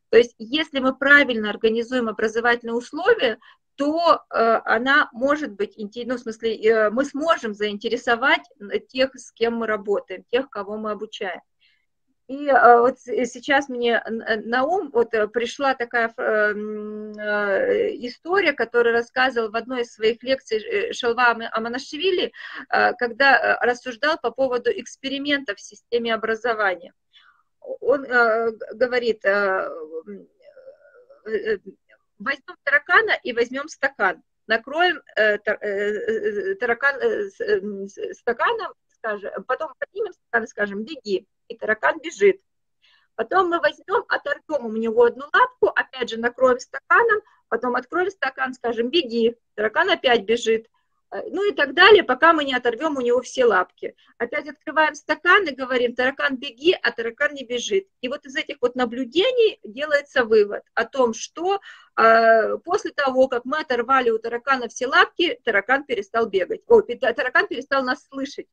То есть если мы правильно организуем образовательные условия, то она может быть, ну, в смысле, мы сможем заинтересовать тех, с кем мы работаем, тех, кого мы обучаем. И вот сейчас мне на ум вот пришла такая история, которую рассказывал в одной из своих лекций Шалва Аманашвили, когда рассуждал по поводу экспериментов в системе образования. Он говорит... возьмем таракана и возьмем стакан, накроем таракан стаканом, скажем, потом поднимем стакан и скажем «беги», и таракан бежит. Потом мы возьмем, оторвем у него одну лапку, опять же накроем стаканом, потом откроем стакан, скажем «беги», таракан опять бежит. Ну и так далее, пока мы не оторвем у него все лапки. Опять открываем стакан и говорим, таракан беги, а таракан не бежит. И вот из этих вот наблюдений делается вывод о том, что после того, как мы оторвали у таракана все лапки, таракан перестал бегать. О, таракан перестал нас слышать.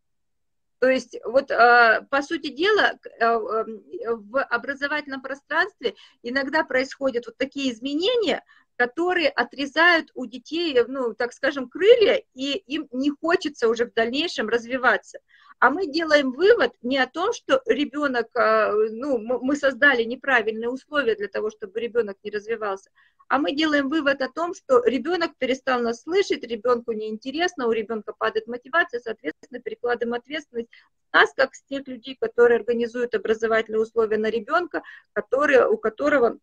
То есть вот по сути дела в образовательном пространстве иногда происходят вот такие изменения, которые отрезают у детей, ну, так скажем, крылья, и им не хочется уже в дальнейшем развиваться. А мы делаем вывод не о том, что ребенок, ну, мы создали неправильные условия для того, чтобы ребенок не развивался, а мы делаем вывод о том, что ребенок перестал нас слышать, ребенку неинтересно, у ребенка падает мотивация, соответственно, перекладываем ответственность нас, как с тех людей, которые организуют образовательные условия, на ребенка, у которого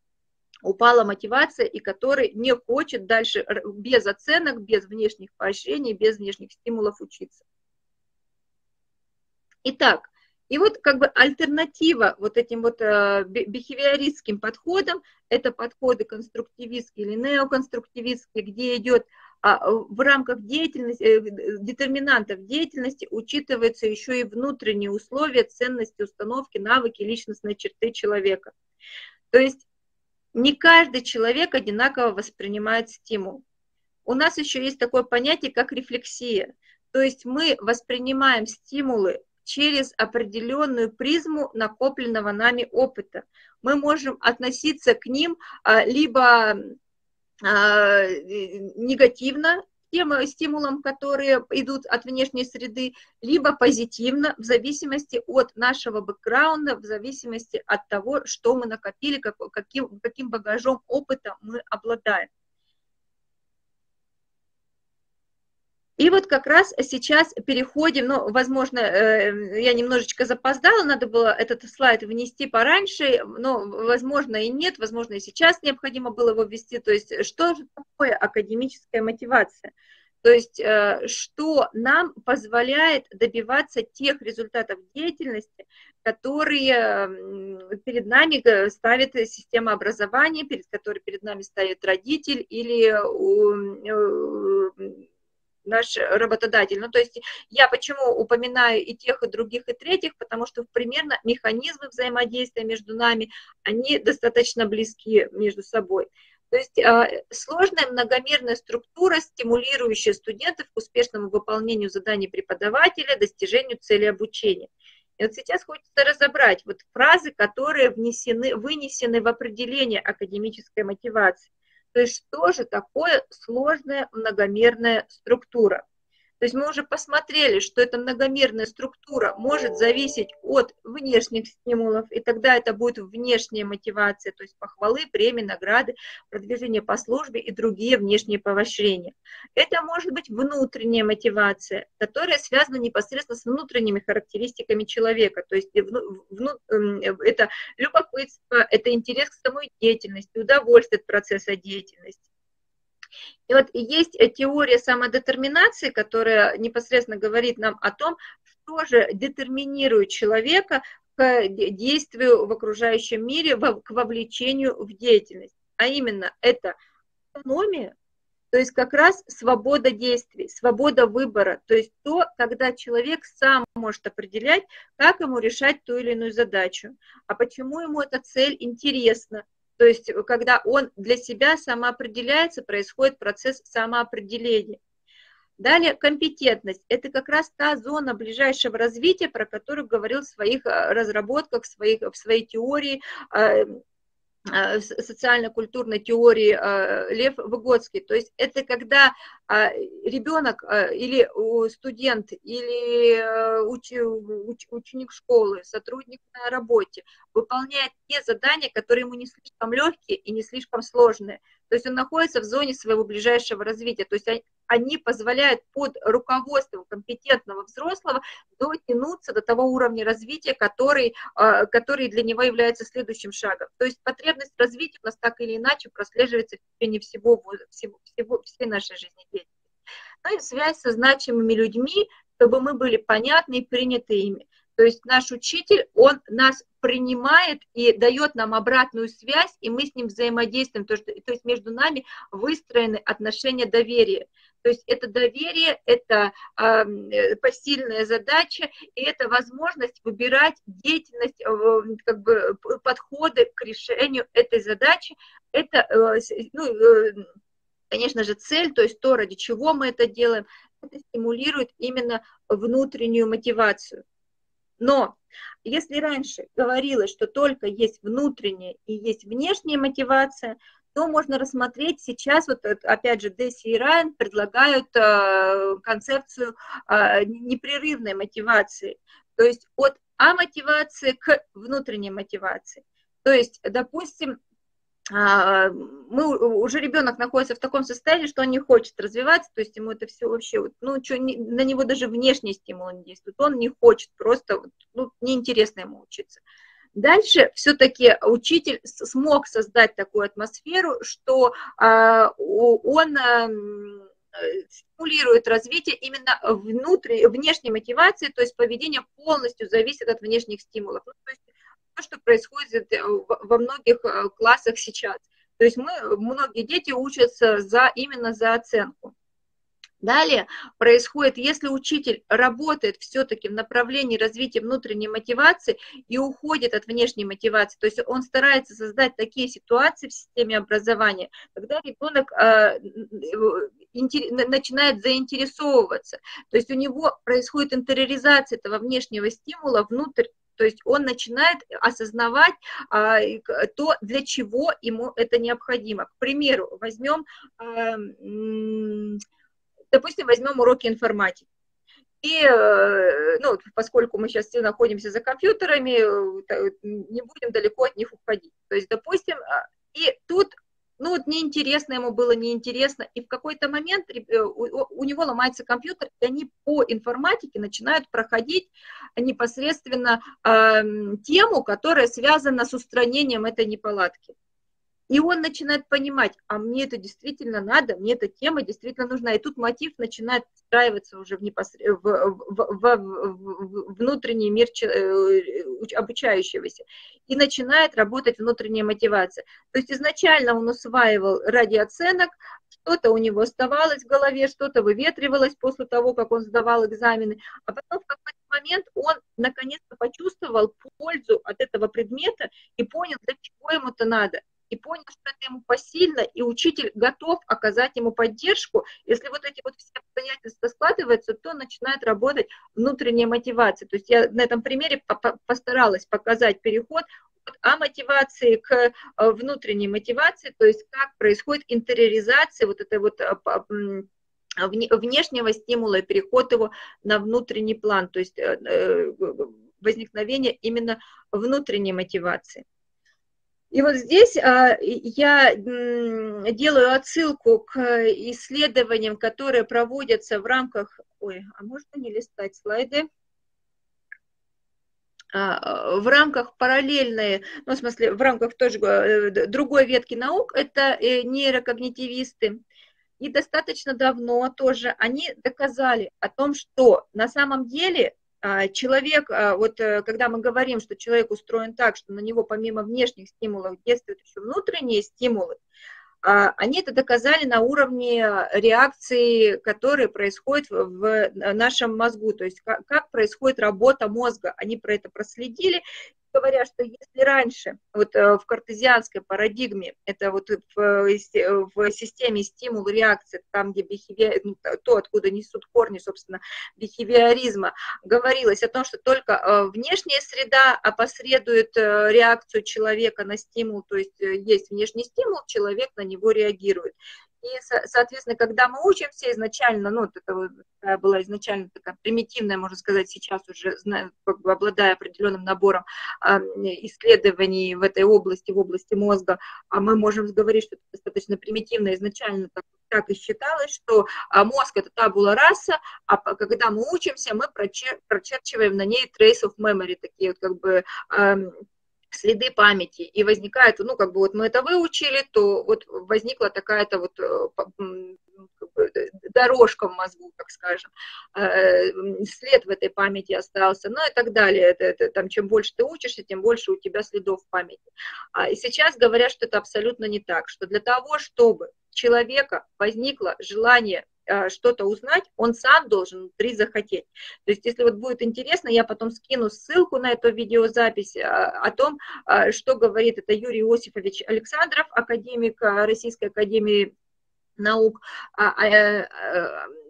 упала мотивация и который не хочет дальше без оценок, без внешних поощрений, без внешних стимулов учиться. Итак, и вот как бы альтернатива вот этим вот бихевиористским подходам, это подходы конструктивистские или неоконструктивистские, где идет в рамках деятельности, детерминантов деятельности учитываются еще и внутренние условия, ценности, установки, навыки, личностные черты человека. То есть не каждый человек одинаково воспринимает стимул. У нас еще есть такое понятие, как рефлексия. То есть мы воспринимаем стимулы через определенную призму накопленного нами опыта. Мы можем относиться к ним либо негативно, стимулам, которые идут от внешней среды, либо позитивно, в зависимости от нашего бэкграунда, в зависимости от того, что мы накопили, каким багажом опыта мы обладаем. И вот как раз сейчас переходим, ну, возможно, я немножечко запоздала, надо было этот слайд внести пораньше, но, возможно, и нет, возможно, и сейчас необходимо было его ввести. То есть, что же такое академическая мотивация? То есть, что нам позволяет добиваться тех результатов деятельности, которые перед нами ставит система образования, перед нами ставит родитель или наш работодатель. Ну, то есть я почему упоминаю и тех, и других, и третьих, потому что примерно механизмы взаимодействия между нами, они достаточно близки между собой. То есть сложная многомерная структура, стимулирующая студентов к успешному выполнению заданий преподавателя, достижению цели обучения. И вот сейчас хочется разобрать вот фразы, которые вынесены в определение академической мотивации. То есть что же такое сложная многомерная структура? То есть мы уже посмотрели, что эта многомерная структура может зависеть от внешних стимулов, и тогда это будет внешняя мотивация, то есть похвалы, премии, награды, продвижение по службе и другие внешние поощрения. Это может быть внутренняя мотивация, которая связана непосредственно с внутренними характеристиками человека, то есть это любопытство, это интерес к самой деятельности, удовольствие от процесса деятельности. И вот есть теория самодетерминации, которая непосредственно говорит нам о том, что же детерминирует человека к действию в окружающем мире, к вовлечению в деятельность. А именно это автономия, то есть как раз свобода действий, свобода выбора, то есть то, когда человек сам может определять, как ему решать ту или иную задачу, а почему ему эта цель интересна. То есть, когда он для себя самоопределяется, происходит процесс самоопределения. Далее, компетентность. Это как раз та зона ближайшего развития, про которую говорил в своих разработках, в своей теории, социально-культурной теории Лев Выготский. То есть, это когда ребенок или студент, или ученик школы, сотрудник на работе выполняет те задания, которые ему не слишком легкие и не слишком сложные. То есть он находится в зоне своего ближайшего развития. То есть они позволяют под руководством компетентного взрослого дотянуться до того уровня развития, который для него является следующим шагом. То есть потребность развития у нас так или иначе прослеживается в течение всей нашей жизнедеятельности. Ну и связь со значимыми людьми, чтобы мы были понятны и приняты ими. То есть наш учитель, он нас принимает и дает нам обратную связь, и мы с ним взаимодействуем. То есть между нами выстроены отношения доверия. То есть это доверие, это посильная задача, и это возможность выбирать деятельность, как бы подходы к решению этой задачи. Это, конечно же, цель, то есть то, ради чего мы это делаем, это стимулирует именно внутреннюю мотивацию. Но если раньше говорилось, что только есть внутренняя и есть внешняя мотивация, то можно рассмотреть сейчас, вот опять же Десси и Райан предлагают концепцию непрерывной мотивации, то есть от а-мотивации к внутренней мотивации. То есть, допустим, уже ребенок находится в таком состоянии, что он не хочет развиваться, то есть ему это все вообще, на него даже внешний стимул не действует, он не хочет, просто неинтересно ему учиться. Дальше все-таки учитель смог создать такую атмосферу, что он стимулирует развитие именно внешней мотивации, то есть поведение полностью зависит от внешних стимулов. Что происходит во многих классах сейчас. То есть многие дети учатся именно за оценку. Далее происходит, если учитель работает все-таки в направлении развития внутренней мотивации и уходит от внешней мотивации, то есть он старается создать такие ситуации в системе образования, когда ребенок начинает заинтересовываться, то есть у него происходит интериоризация этого внешнего стимула внутрь. То есть он начинает осознавать то, для чего ему это необходимо. К примеру, возьмем допустим, возьмем уроки информатики. И, ну, поскольку мы сейчас все находимся за компьютерами, не будем далеко от них уходить. То есть, допустим, и тут, ну, вот неинтересно ему было, неинтересно, и в какой-то момент у него ломается компьютер, и они по информатике начинают проходить непосредственно тему, которая связана с устранением этой неполадки. И он начинает понимать, а мне это действительно надо, мне эта тема действительно нужна. И тут мотив начинает встраиваться уже в внутренний мир обучающегося. И начинает работать внутренняя мотивация. То есть изначально он усваивал ради оценок, что-то у него оставалось в голове, что-то выветривалось после того, как он сдавал экзамены. А потом в какой-то момент он наконец-то почувствовал пользу от этого предмета и понял, для чего ему это надо. И понял, что это ему посильно, и учитель готов оказать ему поддержку. Если вот эти вот все обстоятельства складываются, то начинает работать внутренняя мотивация. То есть я на этом примере постаралась показать переход от амотивации к внутренней мотивации, то есть как происходит интериоризация вот этой вот внешнего стимула и переход его на внутренний план, то есть возникновение именно внутренней мотивации. И вот здесь я делаю отсылку к исследованиям, которые проводятся в рамках... Ой, а можно не листать слайды? В рамках параллельной, ну, в смысле, в рамках тоже другой ветки наук, это нейрокогнитивисты. И достаточно давно тоже они доказали о том, что на самом деле... Человек, вот когда мы говорим, что человек устроен так, что на него помимо внешних стимулов действуют еще внутренние стимулы, они это доказали на уровне реакции, которые происходят в нашем мозгу, то есть как происходит работа мозга, они про это проследили, говоря, что если раньше вот в картезианской парадигме, это вот в системе стимул-реакции, там, где то, откуда несут корни, собственно, бихевиоризма, говорилось о том, что только внешняя среда опосредует реакцию человека на стимул, то есть есть внешний стимул, человек на него реагирует. И, соответственно, когда мы учимся изначально, ну, это была изначально такая примитивная, можно сказать, сейчас уже, как бы обладая определенным набором исследований в этой области, в области мозга, мы можем говорить, что это достаточно примитивно изначально так и считалось, что мозг – это табула раса, а когда мы учимся, мы прочерчиваем на ней trace of memory, такие вот как бы... следы памяти, и возникает, ну, как бы вот мы это выучили, то вот возникла такая-то вот дорожка в мозгу, так скажем, след в этой памяти остался, ну и так далее. Это там, чем больше ты учишься, тем больше у тебя следов в памяти. И сейчас говорят, что это абсолютно не так, что для того, чтобы у человека возникло желание что-то узнать, он сам должен внутри захотеть. То есть, если вот будет интересно, я потом скину ссылку на эту видеозапись о том, что говорит это Юрий Иосифович Александров, академик Российской академии наук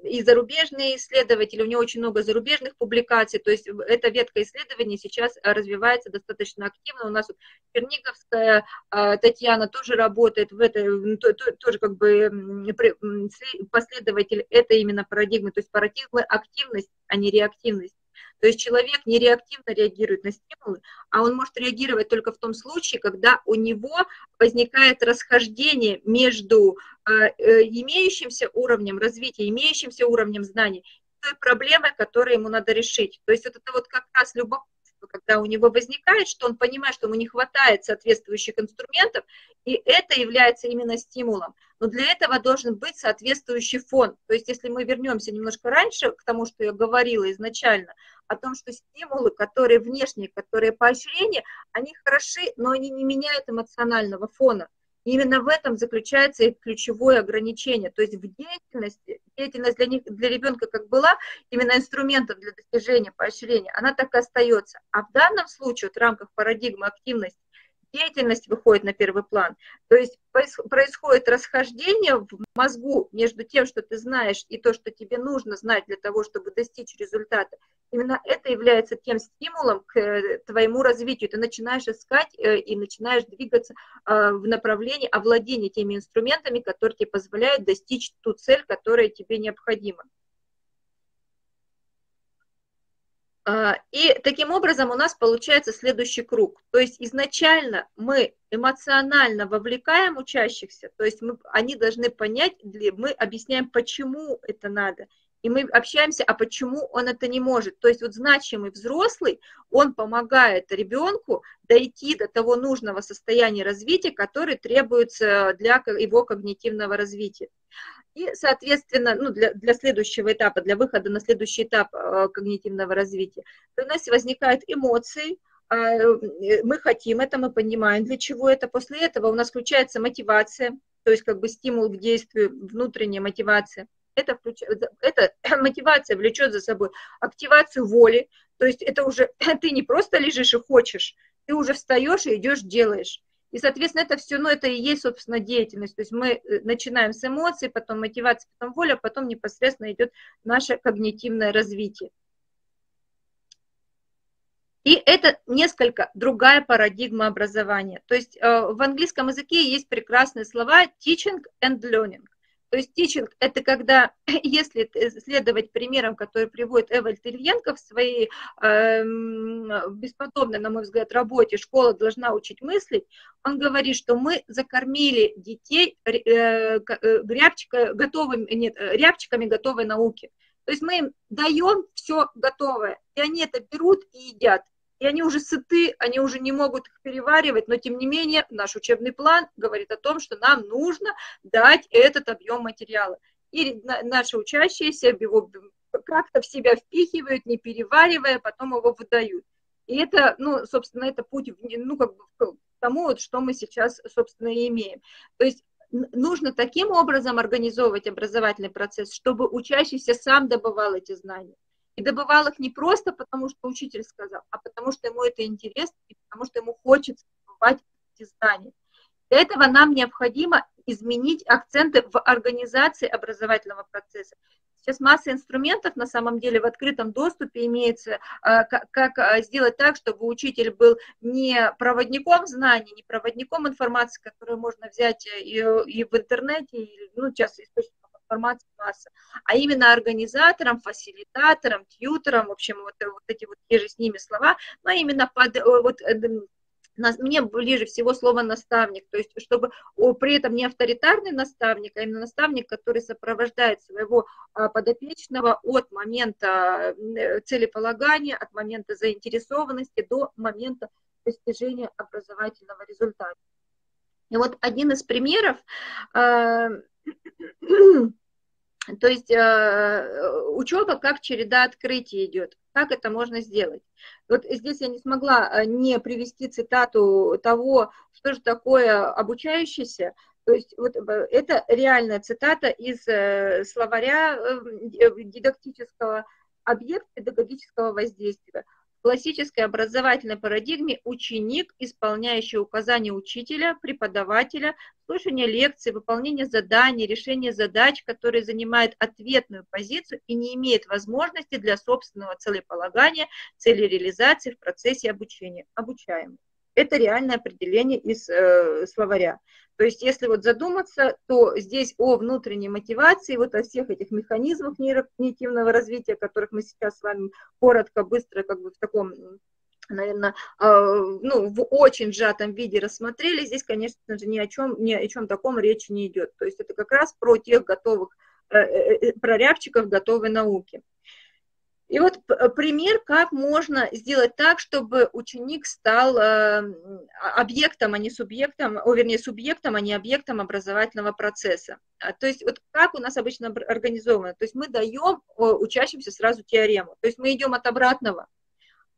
и зарубежный исследователь, у него очень много зарубежных публикаций, то есть эта ветка исследований сейчас развивается достаточно активно, у нас вот Черниговская Татьяна тоже работает в этой, тоже как бы последователь этой именно парадигмы, то есть парадигмы активность, а не реактивность. То есть человек не реактивно реагирует на стимулы, а он может реагировать только в том случае, когда у него возникает расхождение между имеющимся уровнем развития, имеющимся уровнем знаний, той проблемой, которую ему надо решить. То есть вот это вот как раз любопытство, когда у него возникает, что он понимает, что ему не хватает соответствующих инструментов, и это является именно стимулом. Но для этого должен быть соответствующий фон. То есть если мы вернемся немножко раньше к тому, что я говорила изначально, о том, что стимулы, которые внешние, которые поощрения, они хороши, но они не меняют эмоционального фона. И именно в этом заключается их ключевое ограничение. То есть в деятельности, деятельность для ребенка как была именно инструментом для достижения поощрения, она так и остается. А в данном случае, вот в рамках парадигмы активности, деятельность выходит на первый план. То есть происходит расхождение в мозгу между тем, что ты знаешь, и то, что тебе нужно знать для того, чтобы достичь результата. Именно это является тем стимулом к твоему развитию. Ты начинаешь искать и начинаешь двигаться в направлении овладения теми инструментами, которые тебе позволяют достичь ту цель, которая тебе необходима. И таким образом у нас получается следующий круг. То есть изначально мы эмоционально вовлекаем учащихся, то есть они должны понять, мы объясняем, почему это надо. И мы общаемся, а почему он это не может. То есть вот значимый взрослый, он помогает ребенку дойти до того нужного состояния развития, которое требуется для его когнитивного развития. И, соответственно, ну, для следующего этапа, для выхода на следующий этап когнитивного развития, у нас возникают эмоции, мы хотим это, мы понимаем, для чего это. После этого у нас включается мотивация, то есть как бы стимул к действию, внутренняя мотивация. Эта мотивация влечет за собой активацию воли, то есть это уже ты не просто лежишь и хочешь, ты уже встаешь и идешь, делаешь. И, соответственно, это все, ну, это и есть, собственно, деятельность. То есть мы начинаем с эмоций, потом мотивация, потом воля, а потом непосредственно идет наше когнитивное развитие. И это несколько другая парадигма образования. То есть в английском языке есть прекрасные слова teaching and learning. То есть teaching – это когда, если следовать примерам, которые приводит Эвальд Тельянко в своей бесподобной, на мой взгляд, работе «Школа должна учить мыслить», он говорит, что мы закормили детей рябчиками готовой науки. То есть мы им даем все готовое, и они это берут и едят. И они уже сыты, они уже не могут их переваривать, но тем не менее наш учебный план говорит о том, что нам нужно дать этот объем материала. И наши учащиеся его как-то в себя впихивают, не переваривая, потом его выдают. И это, ну, собственно, это путь, ну, как бы к тому, вот, что мы сейчас, собственно, и имеем. То есть нужно таким образом организовывать образовательный процесс, чтобы учащийся сам добывал эти знания. И добывал их не просто потому, что учитель сказал, а потому, что ему это интересно, и потому, что ему хочется добывать эти знания. Для этого нам необходимо изменить акценты в организации образовательного процесса. Сейчас масса инструментов, на самом деле, в открытом доступе имеется, как сделать так, чтобы учитель был не проводником знаний, не проводником информации, которую можно взять и в интернете, и, ну, сейчас источник информации масса, а именно организатором, фасилитатором, тьютором, в общем, вот эти вот те же с ними слова, но именно мне ближе всего слово наставник, то есть чтобы при этом не авторитарный наставник, а именно наставник, который сопровождает своего подопечного от момента целеполагания, от момента заинтересованности до момента достижения образовательного результата. И вот один из примеров, то есть учеба как череда открытий идет. Как это можно сделать? Вот здесь я не смогла не привести цитату того, что же такое обучающийся. То есть вот это реальная цитата из словаря дидактического объекта педагогического воздействия. В классической образовательной парадигме ученик, исполняющий указания учителя, преподавателя, слушание лекций, выполнение заданий, решение задач, которые занимают ответную позицию и не имеет возможности для собственного целеполагания, целереализации в процессе обучения. Обучаемый. Это реальное определение из словаря. То есть если вот задуматься, то здесь о внутренней мотивации, вот о всех этих механизмах нейрокогнитивного развития, о которых мы сейчас с вами коротко, быстро, как бы в таком, наверное, ну, в очень сжатом виде рассмотрели, здесь, конечно же, ни о чем таком речи не идет. То есть это как раз про тех готовых, про рябчиков готовой науки. И вот пример, как можно сделать так, чтобы ученик стал объектом, а не субъектом, субъектом, а не объектом образовательного процесса. То есть вот как у нас обычно организовано. То есть мы даем учащимся сразу теорему. То есть мы идем от обратного.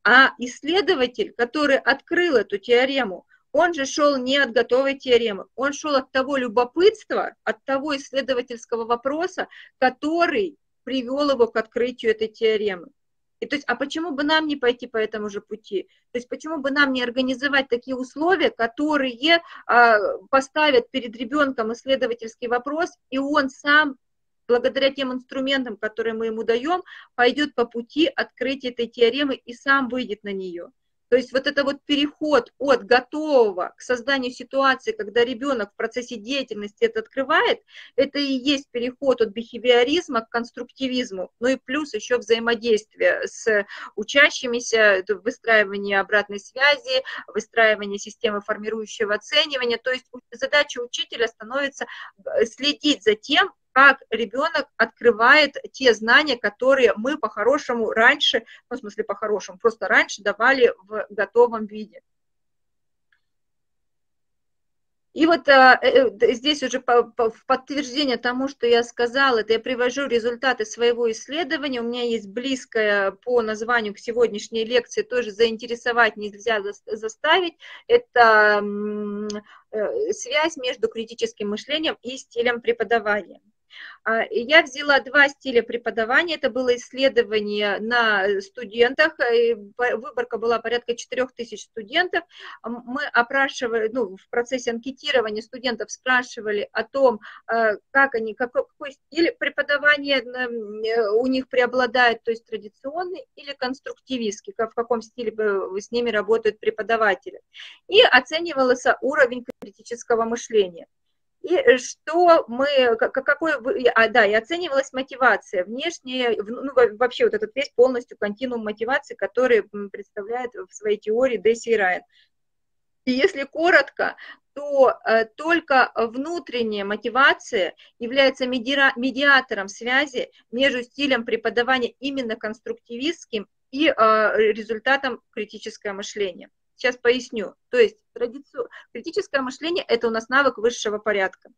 А исследователь, который открыл эту теорему, он же шел не от готовой теоремы, он шел от того любопытства, от того исследовательского вопроса, который привел его к открытию этой теоремы. И то есть, а почему бы нам не пойти по этому же пути? То есть, почему бы нам не организовать такие условия, которые поставят перед ребенком исследовательский вопрос, и он сам, благодаря тем инструментам, которые мы ему даем, пойдет по пути открытия этой теоремы и сам выйдет на нее. То есть вот это вот переход от готового к созданию ситуации, когда ребенок в процессе деятельности это открывает, это и есть переход от бихевиоризма к конструктивизму, ну и плюс еще взаимодействие с учащимися, выстраивание обратной связи, выстраивание системы формирующего оценивания. То есть задача учителя становится следить за тем, как ребенок открывает те знания, которые мы по-хорошему раньше, ну, в смысле по-хорошему, просто раньше давали в готовом виде. И вот здесь уже в подтверждение тому, что я сказала, это я привожу результаты своего исследования. У меня есть близкое по названию к сегодняшней лекции, тоже заинтересовать нельзя заставить. Это связь между критическим мышлением и стилем преподавания. Я взяла два стиля преподавания, это было исследование на студентах, выборка была порядка 4000 студентов, мы опрашивали, ну, в процессе анкетирования студентов спрашивали о том, как они, какой стиль преподавания у них преобладает, то есть традиционный или конструктивистский, в каком стиле с ними работают преподаватели, и оценивался уровень критического мышления. И что мы, и оценивалась мотивация, внешняя, ну, вообще вот этот весь полностью континуум мотивации, который представляет в своей теории Десси и Райан. И если коротко, то только внутренняя мотивация является медиатором связи между стилем преподавания именно конструктивистским и результатом критическое мышление. Сейчас поясню. То есть критическое мышление – это у нас навык высшего порядка.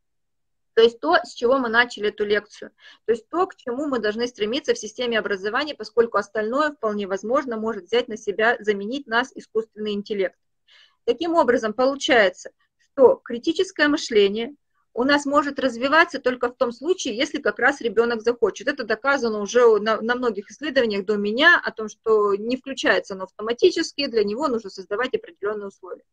То есть то, с чего мы начали эту лекцию. То есть то, к чему мы должны стремиться в системе образования, поскольку остальное вполне возможно может взять на себя, заменить нас искусственный интеллект. Таким образом, получается, что критическое мышление у нас может развиваться только в том случае, если как раз ребенок захочет. Это доказано уже на многих исследованиях до меня, о том, что не включается оно автоматически, для него нужно создавать определенные условия.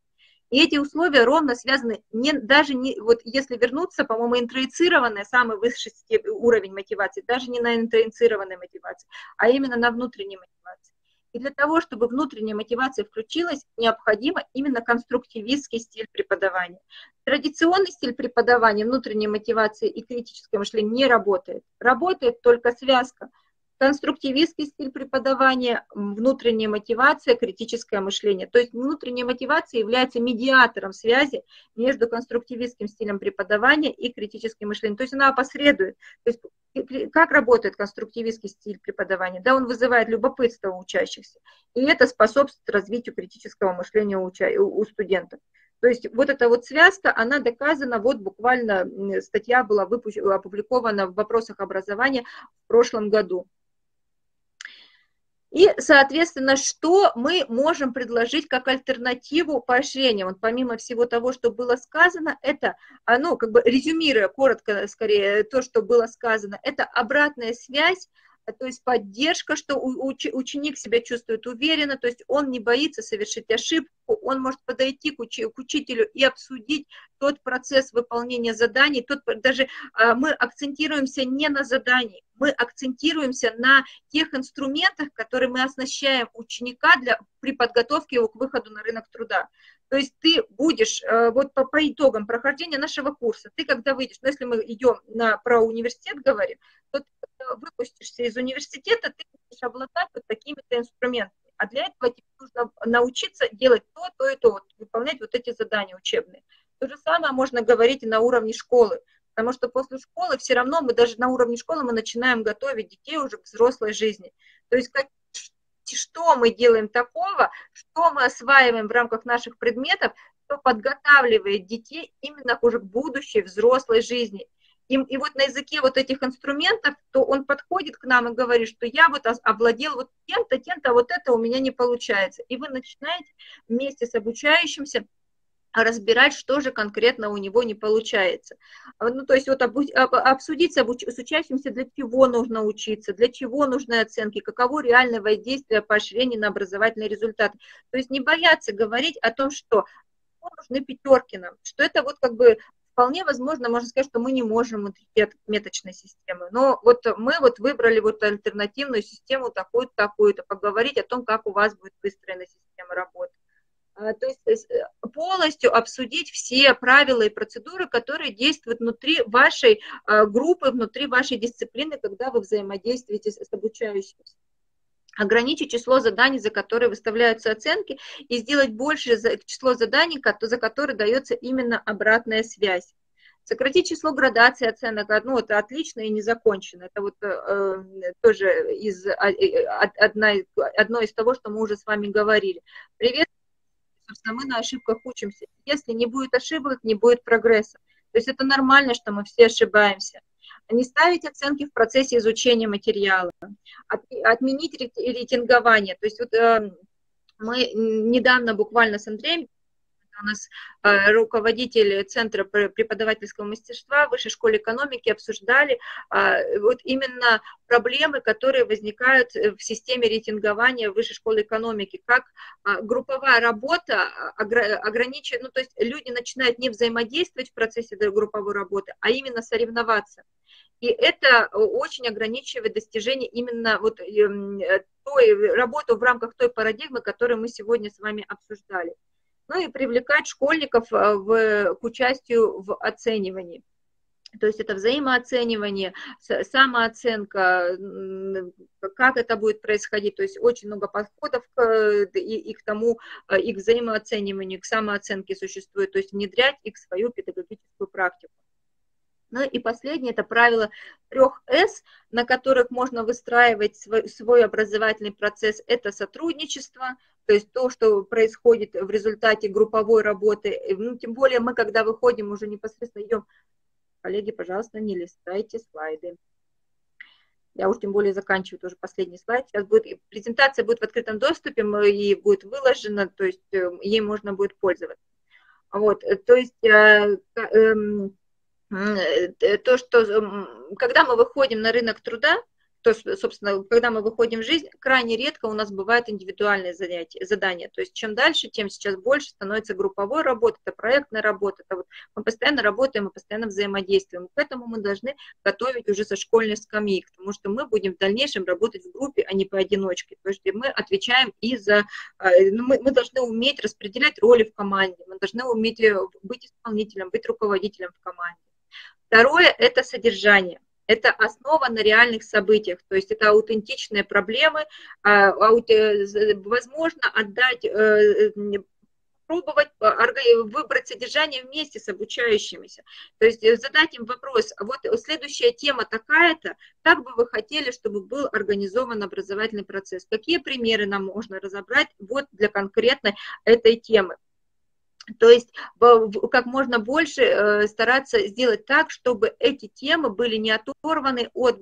И эти условия ровно связаны, вот если вернуться, по-моему, интроицированная, самый высший уровень мотивации, даже не на интроицированной мотивации, а именно на внутренней мотивации. И для того, чтобы внутренняя мотивация включилась, необходимо именно конструктивистский стиль преподавания. Традиционный стиль преподавания, внутренняя мотивация и критическое мышление не работает. Работает только связка. Конструктивистский стиль преподавания, внутренняя мотивация, критическое мышление. То есть внутренняя мотивация является медиатором связи между конструктивистским стилем преподавания и критическим мышлением. То есть она опосредует. То есть как работает конструктивистский стиль преподавания? Да, он вызывает любопытство у учащихся. И это способствует развитию критического мышления у студентов. То есть вот эта вот связка, она доказана, вот буквально статья была опубликована в «Вопросах образования» в прошлом году. И, соответственно, что мы можем предложить как альтернативу поощрению? Вот помимо всего того, что было сказано, это, ну, как бы резюмируя коротко, скорее, то, что было сказано, это обратная связь, то есть поддержка, что ученик себя чувствует уверенно, то есть он не боится совершить ошибку, он может подойти к учителю и обсудить тот процесс выполнения заданий, даже мы акцентируемся не на задании, мы акцентируемся на тех инструментах, которые мы оснащаем ученика при подготовке его к выходу на рынок труда. То есть ты будешь, вот по итогам прохождения нашего курса, ты когда выйдешь, ну, если мы идем про университет говорим, то ты выпустишься из университета, ты будешь обладать вот такими-то инструментами. А для этого тебе нужно научиться делать то и то, вот, выполнять вот эти задания учебные. То же самое можно говорить и на уровне школы, потому что после школы все равно мы даже на уровне школы мы начинаем готовить детей уже к взрослой жизни. То есть что мы делаем такого, что мы осваиваем в рамках наших предметов, что подготавливает детей именно уже к будущей взрослой жизни. И вот на языке вот этих инструментов, то он подходит к нам и говорит, что я вот овладел вот тем-то, вот это у меня не получается. И вы начинаете вместе с обучающимся разбирать, что же конкретно у него не получается. Ну, то есть вот обсудить с учащимся, для чего нужно учиться, для чего нужны оценки, каково реальное воздействие поощрения на образовательные результаты. То есть не бояться говорить о том, что нужны пятерки нам, что это вот как бы вполне возможно, можно сказать, что мы не можем уйти от меточной системы. Но вот мы вот выбрали вот альтернативную систему такую-то, такую-то, поговорить о том, как у вас будет выстроена система работы. То есть полностью обсудить все правила и процедуры, которые действуют внутри вашей группы, внутри вашей дисциплины, когда вы взаимодействуете с обучающимся. Ограничить число заданий, за которые выставляются оценки, и сделать большее число заданий, за которые дается именно обратная связь. Сократить число градаций оценок, ну, это отлично и незакончено. Это вот тоже одно из того, что мы уже с вами говорили. Привет. Собственно, мы на ошибках учимся. Если не будет ошибок, не будет прогресса. То есть это нормально, что мы все ошибаемся. Не ставить оценки в процессе изучения материала. Отменить рейтингование. То есть вот, мы недавно буквально с Андреем, у нас руководитель Центра преподавательского мастерства в Высшей школе экономики, обсуждали вот именно проблемы, которые возникают в системе рейтингования Высшей школы экономики, как групповая работа ограничивает, ну, то есть люди начинают не взаимодействовать в процессе групповой работы, а именно соревноваться. И это очень ограничивает достижение именно вот той работы в рамках той парадигмы, которую мы сегодня с вами обсуждали. Ну и привлекать школьников к участию в оценивании. То есть это взаимооценивание, самооценка, как это будет происходить. То есть очень много подходов и к взаимооцениванию, к самооценке существует. То есть внедрять их в свою педагогическую практику. Ну и последнее, это правило 3 S, на которых можно выстраивать свой образовательный процесс. Это сотрудничество, то есть то, что происходит в результате групповой работы. Ну, тем более мы, когда выходим, уже непосредственно идем. Коллеги, пожалуйста, не листайте слайды. Я уж тем более заканчиваю тоже последний слайд. Сейчас будет, презентация будет в открытом доступе, и будет выложена, то есть ей можно будет пользоваться. Вот, то есть... то, что когда мы выходим на рынок труда, то, собственно, когда мы выходим в жизнь, крайне редко у нас бывают индивидуальные задания. То есть чем дальше, тем сейчас больше становится групповой работы, это проектная работа. Это вот мы постоянно работаем, мы постоянно взаимодействуем. Поэтому мы должны готовить уже со школьной скамьи, потому что мы будем в дальнейшем работать в группе, а не поодиночке. То есть мы отвечаем и за... Мы должны уметь распределять роли в команде, мы должны уметь быть исполнителем, быть руководителем в команде. Второе – это содержание, это основа на реальных событиях, то есть это аутентичные проблемы, возможно отдать, пробовать выбрать содержание вместе с обучающимися, то есть задать им вопрос, вот следующая тема такая-то, как бы вы хотели, чтобы был организован образовательный процесс, какие примеры нам можно разобрать вот для конкретной этой темы. То есть как можно больше стараться сделать так, чтобы эти темы были не оторваны от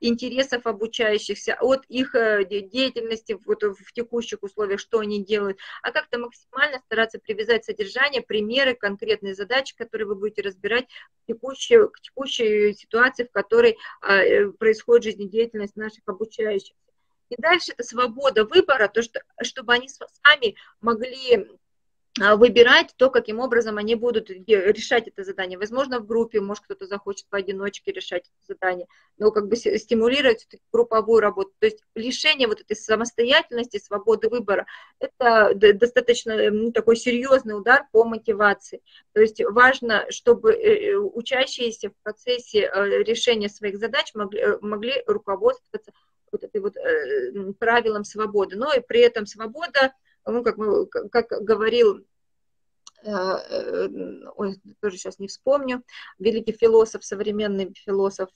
интересов обучающихся, от их деятельности вот в текущих условиях, что они делают, а как-то максимально стараться привязать содержание, примеры, конкретные задачи, которые вы будете разбирать к текущей ситуации, в которой происходит жизнедеятельность наших обучающихся. И дальше это свобода выбора, то, чтобы они сами могли... выбирать то, каким образом они будут решать это задание. Возможно, в группе, может, кто-то захочет поодиночке решать это задание, но как бы стимулировать групповую работу. То есть лишение вот этой самостоятельности, свободы выбора, это достаточно такой серьезный удар по мотивации. То есть важно, чтобы учащиеся в процессе решения своих задач могли руководствоваться вот этой вот правилом свободы. Но и при этом свобода, ну, как говорил, ой, тоже сейчас не вспомню, великий философ, современный философ,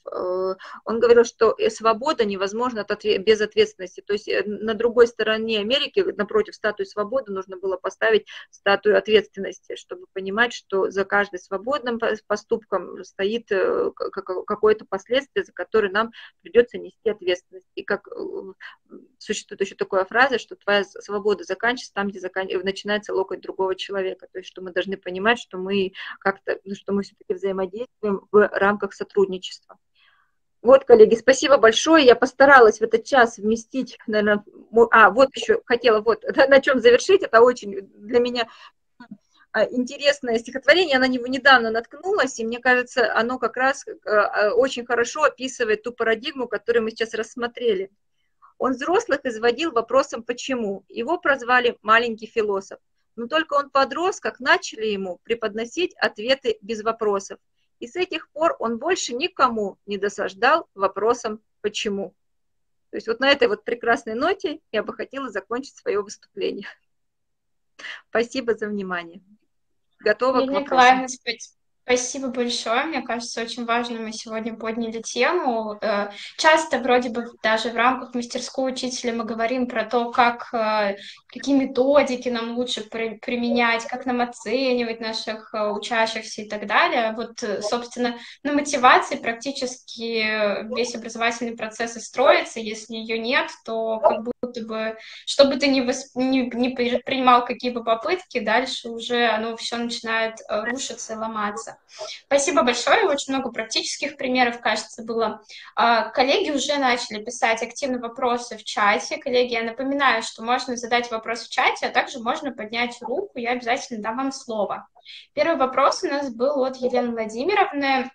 он говорил, что свобода невозможна без ответственности. То есть на другой стороне Америки, напротив статуи свободы, нужно было поставить статую ответственности, чтобы понимать, что за каждым свободным поступком стоит какое-то последствие, за которое нам придется нести ответственность. И как существует еще такая фраза, что твоя свобода заканчивается там, где начинается локоть другого человека. То есть что мы должны понимать, что мы как-то, что мы все-таки взаимодействуем в рамках сотрудничества. Вот, коллеги, спасибо большое. Я постаралась в этот час вместить, наверное, вот еще хотела вот на чем завершить. Это очень для меня интересное стихотворение. Я на него недавно наткнулась, и мне кажется, оно как раз очень хорошо описывает ту парадигму, которую мы сейчас рассмотрели. Он взрослых изводил вопросом «почему?». Его прозвали «маленький философ». Но только он подрос, как начали ему преподносить ответы без вопросов. И с этих пор он больше никому не досаждал вопросом «почему?». То есть вот на этой вот прекрасной ноте я бы хотела закончить свое выступление. Спасибо за внимание. Готова к вопросам. Спасибо большое. Мне кажется, очень важно мы сегодня подняли тему. Часто вроде бы даже в рамках мастерской учителя мы говорим про то, как, какие методики нам лучше применять, как нам оценивать наших учащихся и так далее. Вот, собственно, на мотивации практически весь образовательный процесс и строится. Если ее нет, то как будто бы, что бы ты не предпринимал какие бы попытки, дальше уже оно все начинает рушиться и ломаться. Спасибо большое, очень много практических примеров, кажется, было. Коллеги уже начали писать активно вопросы в чате. Коллеги, я напоминаю, что можно задать вопрос в чате, а также можно поднять руку, я обязательно дам вам слово. Первый вопрос у нас был от Елены Владимировны.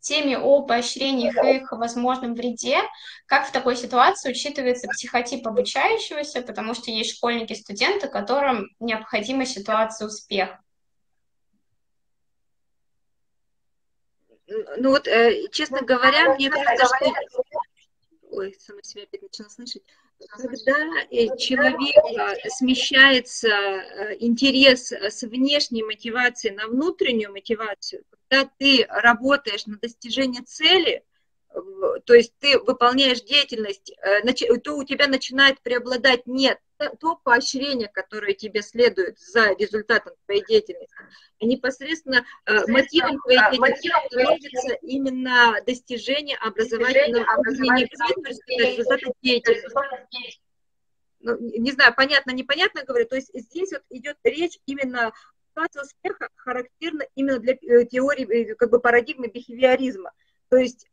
Теме о поощрениях и их возможном вреде, как в такой ситуации учитывается психотип обучающегося, потому что есть школьники, студенты, которым необходима ситуация успеха. Ну вот, честно говоря, мне кажется, что... Ой, сама себя опять начала слышать. Когда человек смещается интерес с внешней мотивации на внутреннюю мотивацию, когда ты работаешь на достижение цели, то есть ты выполняешь деятельность, то у тебя начинает преобладать не то поощрение, которое тебе следует за результатом твоей деятельности, а непосредственно мотивом твоей деятельности становится именно достижение образовательного результата деятельности. Ну, не знаю, понятно, непонятно говорю, то есть здесь вот идет речь именно ситуация успеха характерна именно для теории, как бы парадигмы бихевиоризма. То есть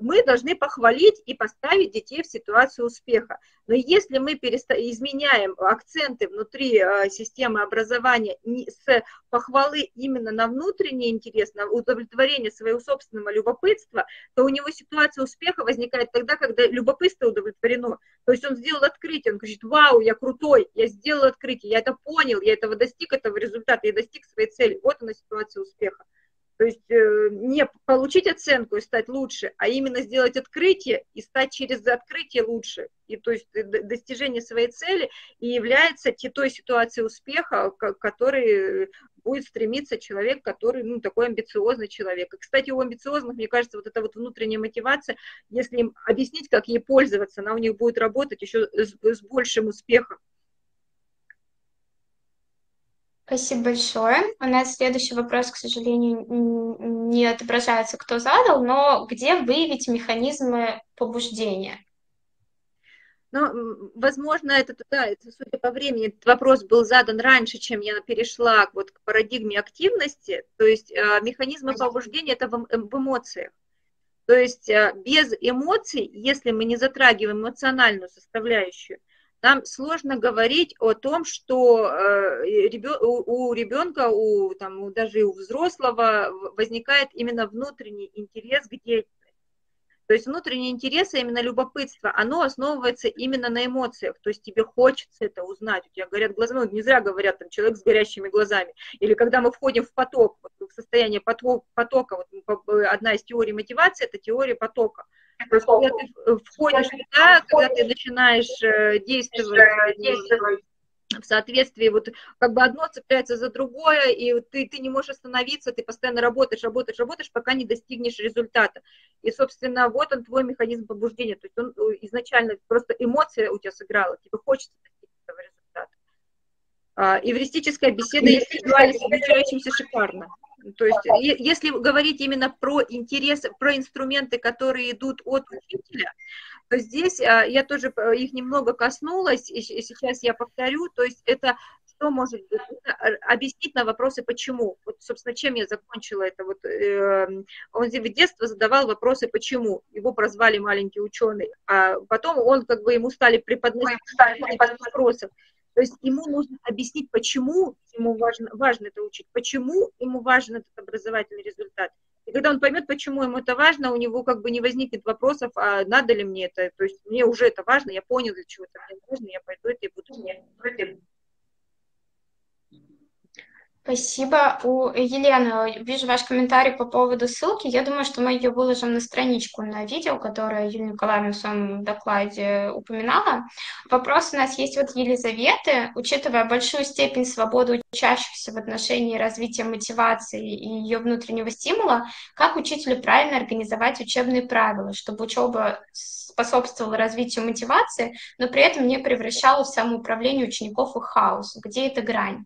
мы должны похвалить и поставить детей в ситуацию успеха. Но если мы изменяем акценты внутри системы образования с похвалы именно на внутренний интерес, на удовлетворение своего собственного любопытства, то у него ситуация успеха возникает тогда, когда любопытство удовлетворено. То есть он сделал открытие, он говорит: «Вау, я крутой, я сделал открытие, я это понял, я этого достиг, этого результата, я достиг своей цели». Вот она ситуация успеха. То есть не получить оценку и стать лучше, а именно сделать открытие и стать через открытие лучше. И то есть достижение своей цели и является той ситуацией успеха, к которой будет стремиться человек, который, ну, такой амбициозный человек. И, кстати, у амбициозных, мне кажется, вот эта вот внутренняя мотивация, если им объяснить, как ей пользоваться, она у них будет работать еще с большим успехом. Спасибо большое. У нас следующий вопрос, к сожалению, не отображается, кто задал, но где выявить механизмы побуждения? Ну, возможно, это, судя по времени, этот вопрос был задан раньше, чем я перешла вот к парадигме активности, то есть механизмы побуждения – это в эмоциях. То есть без эмоций, если мы не затрагиваем эмоциональную составляющую, нам сложно говорить о том, что у ребенка, даже у взрослого возникает именно внутренний интерес к деятельности. То есть внутренний интерес, а именно любопытство, оно основывается именно на эмоциях. То есть тебе хочется это узнать. У тебя горят глаза, ну, не зря говорят, там, человек с горящими глазами. Или когда мы входим в поток, в состояние потока, вот, одна из теорий мотивации – это теория потока. Просто когда ты входишь туда, когда ты начинаешь действовать в соответствии, вот как бы одно цепляется за другое, и ты не можешь остановиться, ты постоянно работаешь, пока не достигнешь результата. И, собственно, вот он твой механизм побуждения. То есть он изначально просто эмоция у тебя сыграла, тебе хочется достичь этого результата. Эвристическая беседа и индивидуально с обучающимся шикарно. То есть, если говорить именно про интересы, про инструменты, которые идут от учителя, то здесь я тоже их немного коснулась, и сейчас я повторю, то есть это что может быть, объяснить на вопросы «почему?». Вот, собственно, чем я закончила это. Вот, он в детстве задавал вопросы «почему?». Его прозвали «маленький ученый». А потом он, как бы, ему стали преподносить вопросов. То есть ему нужно объяснить, почему ему важно это учить, почему ему важен этот образовательный результат. И когда он поймет, почему ему это важно, у него как бы не возникнет вопросов, а надо ли мне это, то есть мне уже это важно, я понял, для чего это мне нужно, я пойду это и буду делать. Спасибо. Елена, вижу ваш комментарий по поводу ссылки. Я думаю, что мы ее выложим на страничку, на видео, которое Юлия Николаевна в своем докладе упоминала. Вопрос у нас есть от Елизаветы. Учитывая большую степень свободы учащихся в отношении развития мотивации и ее внутреннего стимула, как учителю правильно организовать учебные правила, чтобы учеба способствовала развитию мотивации, но при этом не превращала в самоуправление учеников и хаос? Где эта грань?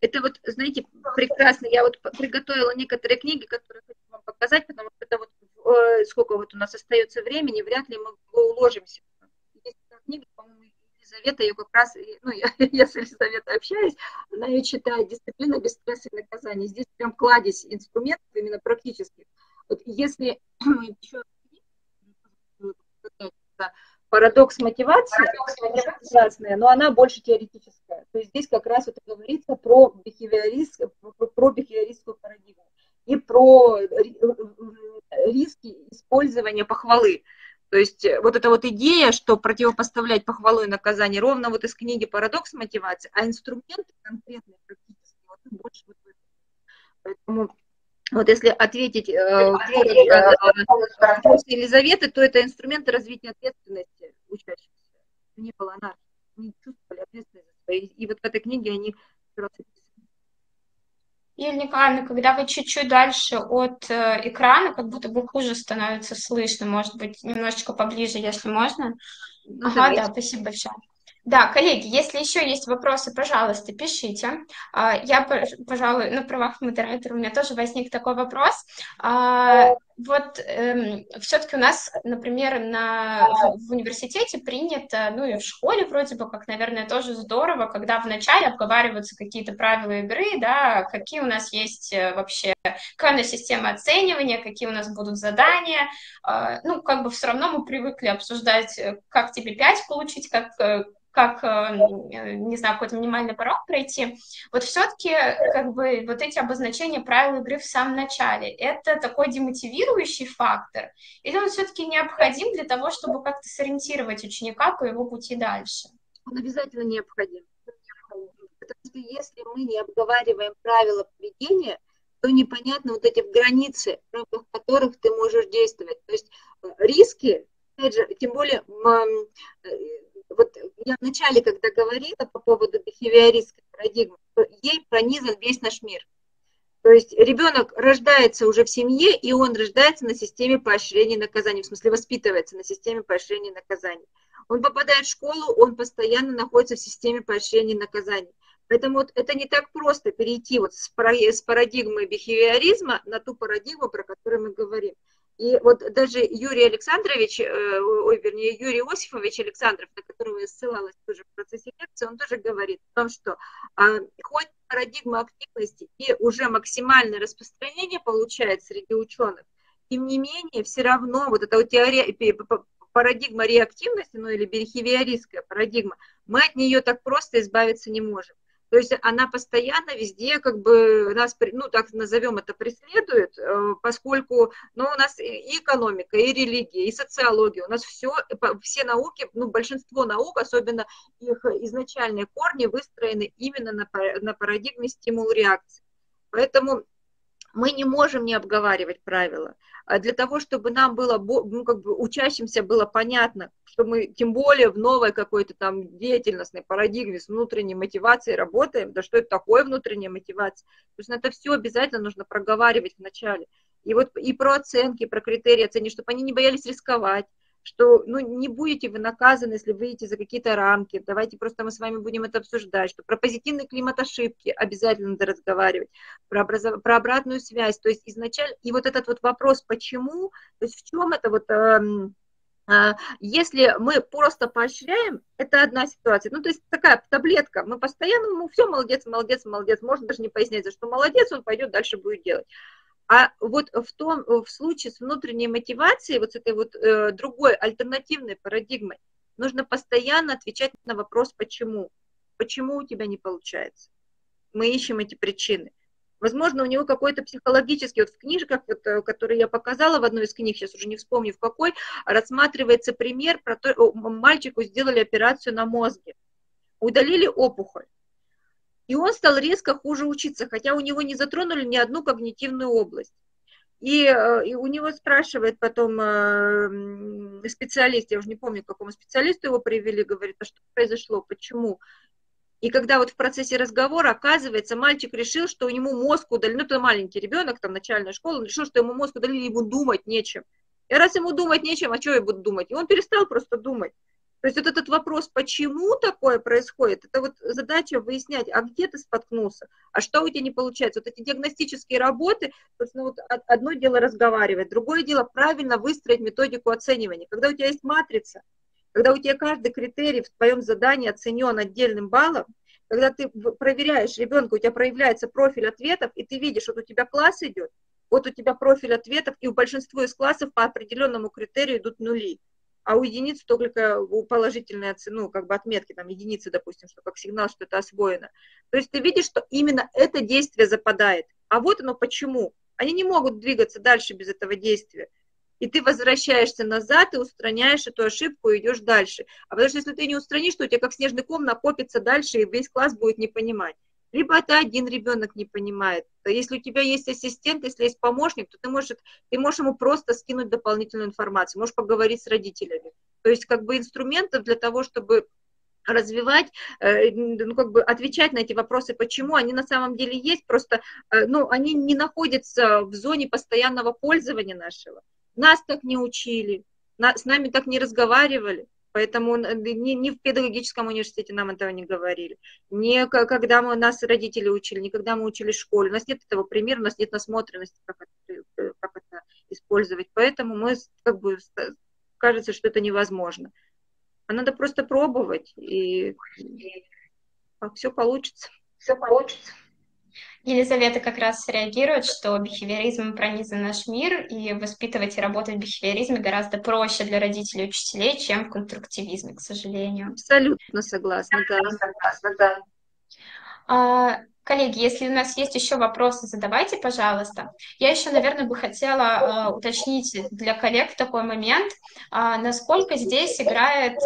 Это вот, знаете, прекрасно. Я вот приготовила некоторые книги, которые хочу вам показать, потому что это вот сколько вот у нас остается времени, вряд ли мы уложимся. Есть книга, по-моему, Елизавета, ее как раз, ну, я с Елизаветой общаюсь, она ее читает, «Дисциплина без стресса и наказаний». Здесь прям кладезь инструментов именно практических. Вот если еще парадокс мотивации, ужасная, но она больше теоретическая. То есть здесь как раз вот говорится про бихевиористскую парадигму и про риски использования похвалы. То есть вот эта вот идея, что противопоставлять похвалу и наказание, ровно вот из книги «Парадокс мотивации», а инструменты конкретные практически вот, больше вот. Поэтому вот если ответить вопросу Елизаветы, то это инструменты развития ответственности учащихся. Не было анархии, не чувствовали ответственности. И вот в этой книге они... Юлия Николаевна, когда вы чуть-чуть дальше от экрана, как будто бы хуже становится слышно, может быть, немножечко поближе, если можно. Ну, ага, да, спасибо большое. Да, коллеги, если еще есть вопросы, пожалуйста, пишите. Я, пожалуй, на правах модератора у меня тоже возник такой вопрос. Вот все-таки у нас, например, в университете принято, ну и в школе вроде бы, как, наверное, тоже здорово, когда вначале обговариваются какие-то правила игры, да, какие у нас есть вообще, какая у нас система оценивания, какие у нас будут задания. Ну, как бы все равно мы привыкли обсуждать, как тебе 5 получить, как, не знаю, какой-то минимальный порог пройти. Вот все-таки, как бы, вот эти обозначения правил игры в самом начале, это такой демотивирующий фактор? Или он все-таки необходим для того, чтобы как-то сориентировать ученика по его пути дальше? Он обязательно необходим. Потому что если мы не обговариваем правила поведения, то непонятно вот эти границы, в рамках которых ты можешь действовать. То есть риски, опять же, тем более... Вот я вначале, когда говорила по поводу бихевиористской парадигмы, то ей пронизан весь наш мир. То есть ребенок рождается уже в семье, и он рождается на системе поощрения и наказания, в смысле воспитывается на системе поощрения и наказания. Он попадает в школу, он постоянно находится в системе поощрения и наказания. Поэтому вот это не так просто перейти вот с парадигмы бихевиоризма на ту парадигму, про которую мы говорим. И вот даже Юрий Иосифович Александров, на которого я ссылалась тоже в процессе лекции, он тоже говорит о том, что хоть парадигма активности и уже максимальное распространение получает среди ученых, тем не менее все равно вот эта вот парадигма реактивности, ну или бихевиористская парадигма, мы от нее так просто избавиться не можем. То есть она постоянно везде как бы нас, ну так назовем это, преследует, поскольку ну, у нас и экономика, и религия, и социология, у нас все науки, ну большинство наук, особенно их изначальные корни выстроены именно на парадигме стимул-реакции. Поэтому мы не можем не обговаривать правила. Для того, чтобы нам было, ну, как бы учащимся было понятно, что мы тем более в новой какой-то там деятельностной парадигме с внутренней мотивацией работаем, да что это такое внутренняя мотивация. То есть это все обязательно нужно проговаривать вначале. И вот и про оценки, про критерии оценки, чтобы они не боялись рисковать, что ну, не будете вы наказаны, если выйдете за какие-то рамки, давайте просто мы с вами будем это обсуждать, что про позитивный климат ошибки обязательно надо разговаривать, про обратную связь, то есть изначально, и вот этот вот вопрос, почему, то есть в чем это вот Если мы просто поощряем, это одна ситуация. Ну, то есть такая таблетка. Мы постоянно ему все молодец, молодец, молодец. Можно даже не пояснять, за что молодец, он пойдет дальше будет делать. А вот в случае с внутренней мотивацией, вот с этой вот другой альтернативной парадигмой, нужно постоянно отвечать на вопрос «почему?». Почему у тебя не получается? Мы ищем эти причины. Возможно, у него какой-то психологический, вот в книжках, вот, которые я показала в одной из книг, сейчас уже не вспомню в какой, рассматривается пример, про то, мальчику сделали операцию на мозге, удалили опухоль, и он стал резко хуже учиться, хотя у него не затронули ни одну когнитивную область. И у него спрашивает потом специалист, я уже не помню, к какому специалисту его привели, говорит, а что произошло, почему? И когда вот в процессе разговора, оказывается, мальчик решил, что ему мозг удалили, ну, это маленький ребенок, там, начальная школа, он решил, что ему мозг удалили, ему думать нечем. И раз ему думать нечем, а что я буду думать? И он перестал просто думать. То есть вот этот вопрос, почему такое происходит, это вот задача выяснять, а где ты споткнулся, а что у тебя не получается. Вот эти диагностические работы, собственно, вот одно дело разговаривать, другое дело правильно выстроить методику оценивания. Когда у тебя есть матрица, когда у тебя каждый критерий в твоем задании оценен отдельным баллом, когда ты проверяешь ребенка, у тебя проявляется профиль ответов, и ты видишь, вот у тебя класс идет, вот у тебя профиль ответов, и у большинства из классов по определенному критерию идут нули, а у единиц только положительные ну, как бы отметки, там единицы, допустим, что как сигнал, что это освоено. То есть ты видишь, что именно это действие западает. А вот оно почему. Они не могут двигаться дальше без этого действия. И ты возвращаешься назад и устраняешь эту ошибку и идешь дальше. А потому что если ты не устранишь, то у тебя как снежный ком накопится дальше, и весь класс будет не понимать. Либо это один ребенок не понимает. Если у тебя есть ассистент, если есть помощник, то ты можешь ему просто скинуть дополнительную информацию, можешь поговорить с родителями. То есть как бы инструментов для того, чтобы развивать, ну, как бы отвечать на эти вопросы, почему они на самом деле есть, просто ну, они не находятся в зоне постоянного пользования нашего. Нас так не учили, с нами так не разговаривали, поэтому ни в педагогическом университете нам этого не говорили, ни когда нас родители учили, ни когда мы учились в школе. У нас нет этого примера, у нас нет насмотренности, как это использовать. Поэтому мы, как бы, кажется, что это невозможно. А надо просто пробовать, и все получится. Все получится. Елизавета как раз реагирует, что бихевиоризм пронизан наш мир, и воспитывать и работать в бихевиоризме гораздо проще для родителей и учителей, чем в конструктивизме, к сожалению. Абсолютно согласна, да. Согласна, да. Коллеги, если у нас есть еще вопросы, задавайте, пожалуйста. Я еще, наверное, бы хотела уточнить для коллег в такой момент, насколько здесь играет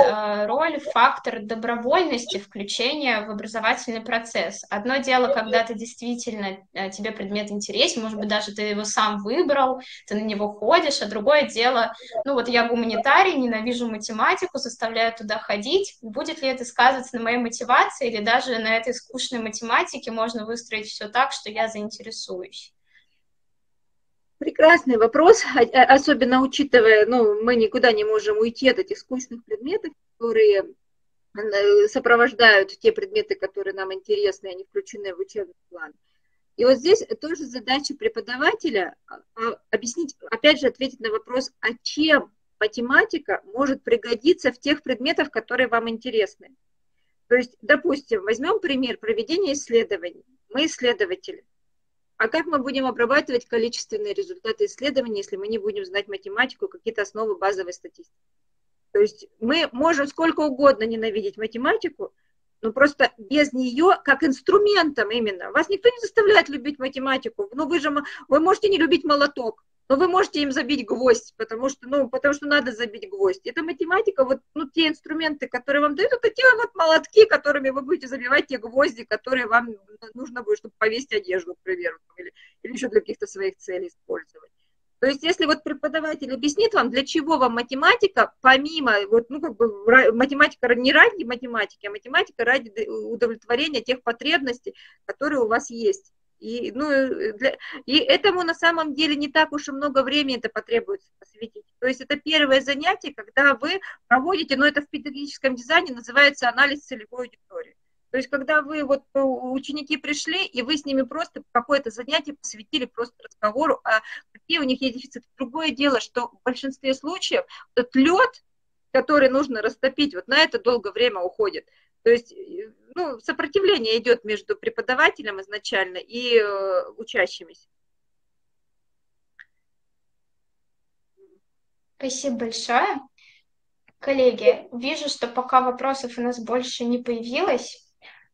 роль фактор добровольности включения в образовательный процесс. Одно дело, когда ты действительно, тебе предмет интересен, может быть, даже ты его сам выбрал, ты на него ходишь, а другое дело, ну вот я гуманитарий, ненавижу математику, заставляю туда ходить. Будет ли это сказываться на моей мотивации или даже на этой скучной математике можно выстроить все так, что я заинтересуюсь? Прекрасный вопрос, особенно учитывая, ну, мы никуда не можем уйти от этих скучных предметов, которые сопровождают те предметы, которые нам интересны, они включены в учебный план. И вот здесь тоже задача преподавателя объяснить, опять же, ответить на вопрос, а чем математика может пригодиться в тех предметах, которые вам интересны. То есть, допустим, возьмем пример проведения исследований. Мы исследователи. А как мы будем обрабатывать количественные результаты исследований, если мы не будем знать математику, какие-то основы базовой статистики? То есть мы можем сколько угодно ненавидеть математику, но просто без нее, как инструментом именно. Вас никто не заставляет любить математику. Ну вы можете не любить молоток, но вы можете им забить гвоздь, потому что надо забить гвоздь. Это математика, вот ну, те инструменты, которые вам дают, это те вот молотки, которыми вы будете забивать те гвозди, которые вам нужно будет, чтобы повесить одежду, к примеру, или еще для каких-то своих целей использовать. То есть, если вот преподаватель объяснит вам, для чего вам математика, помимо, вот, ну, как бы, математика не ради математики, а математика ради удовлетворения тех потребностей, которые у вас есть. И этому на самом деле не так уж и много времени это потребуется посвятить. То есть это первое занятие, когда вы проводите, но это в педагогическом дизайне называется анализ целевой аудитории. То есть когда вы, вот ученики пришли, и вы с ними просто какое-то занятие посвятили просто разговору, а какие у них есть дефициты. Другое дело, что в большинстве случаев этот лед, который нужно растопить, вот на это долгое время уходит. То есть, ну, сопротивление идет между преподавателем изначально и учащимися. Спасибо большое. Коллеги, вижу, что пока вопросов у нас больше не появилось,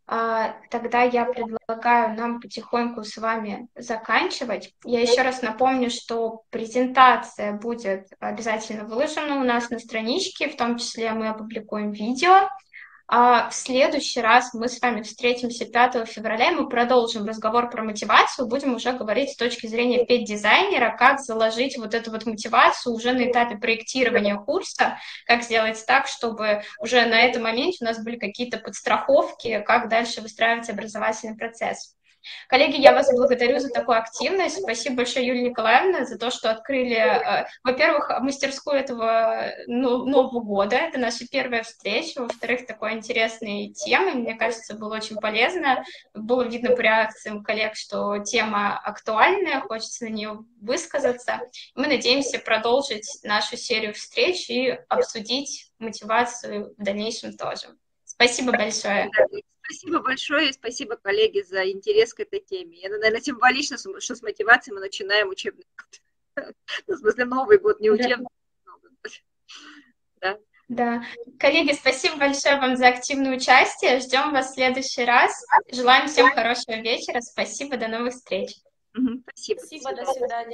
тогда я предлагаю нам потихоньку с вами заканчивать. Я еще раз напомню, что презентация будет обязательно выложена у нас на страничке, в том числе мы опубликуем видео. В следующий раз мы с вами встретимся 5 февраля, и мы продолжим разговор про мотивацию, будем уже говорить с точки зрения педдизайнера, как заложить вот эту вот мотивацию уже на этапе проектирования курса, как сделать так, чтобы уже на этом моменте у нас были какие-то подстраховки, как дальше выстраивать образовательный процесс. Коллеги, я вас благодарю за такую активность. Спасибо большое, Юлия Николаевна, за то, что открыли, во-первых, мастерскую этого Нового года. Это наша первая встреча. Во-вторых, такой интересной темы. Мне кажется, было очень полезно. Было видно по реакциям коллег, что тема актуальная, хочется на нее высказаться. Мы надеемся продолжить нашу серию встреч и обсудить мотивацию в дальнейшем тоже. Спасибо большое. Спасибо большое и спасибо, коллеги, за интерес к этой теме. Это, наверное, символично, что с мотивацией мы начинаем учебный год. В смысле, Новый год, не учебный год. Да. Да. Коллеги, спасибо большое вам за активное участие. Ждем вас в следующий раз. Желаем всем хорошего вечера. Спасибо, до новых встреч. Спасибо, до свидания.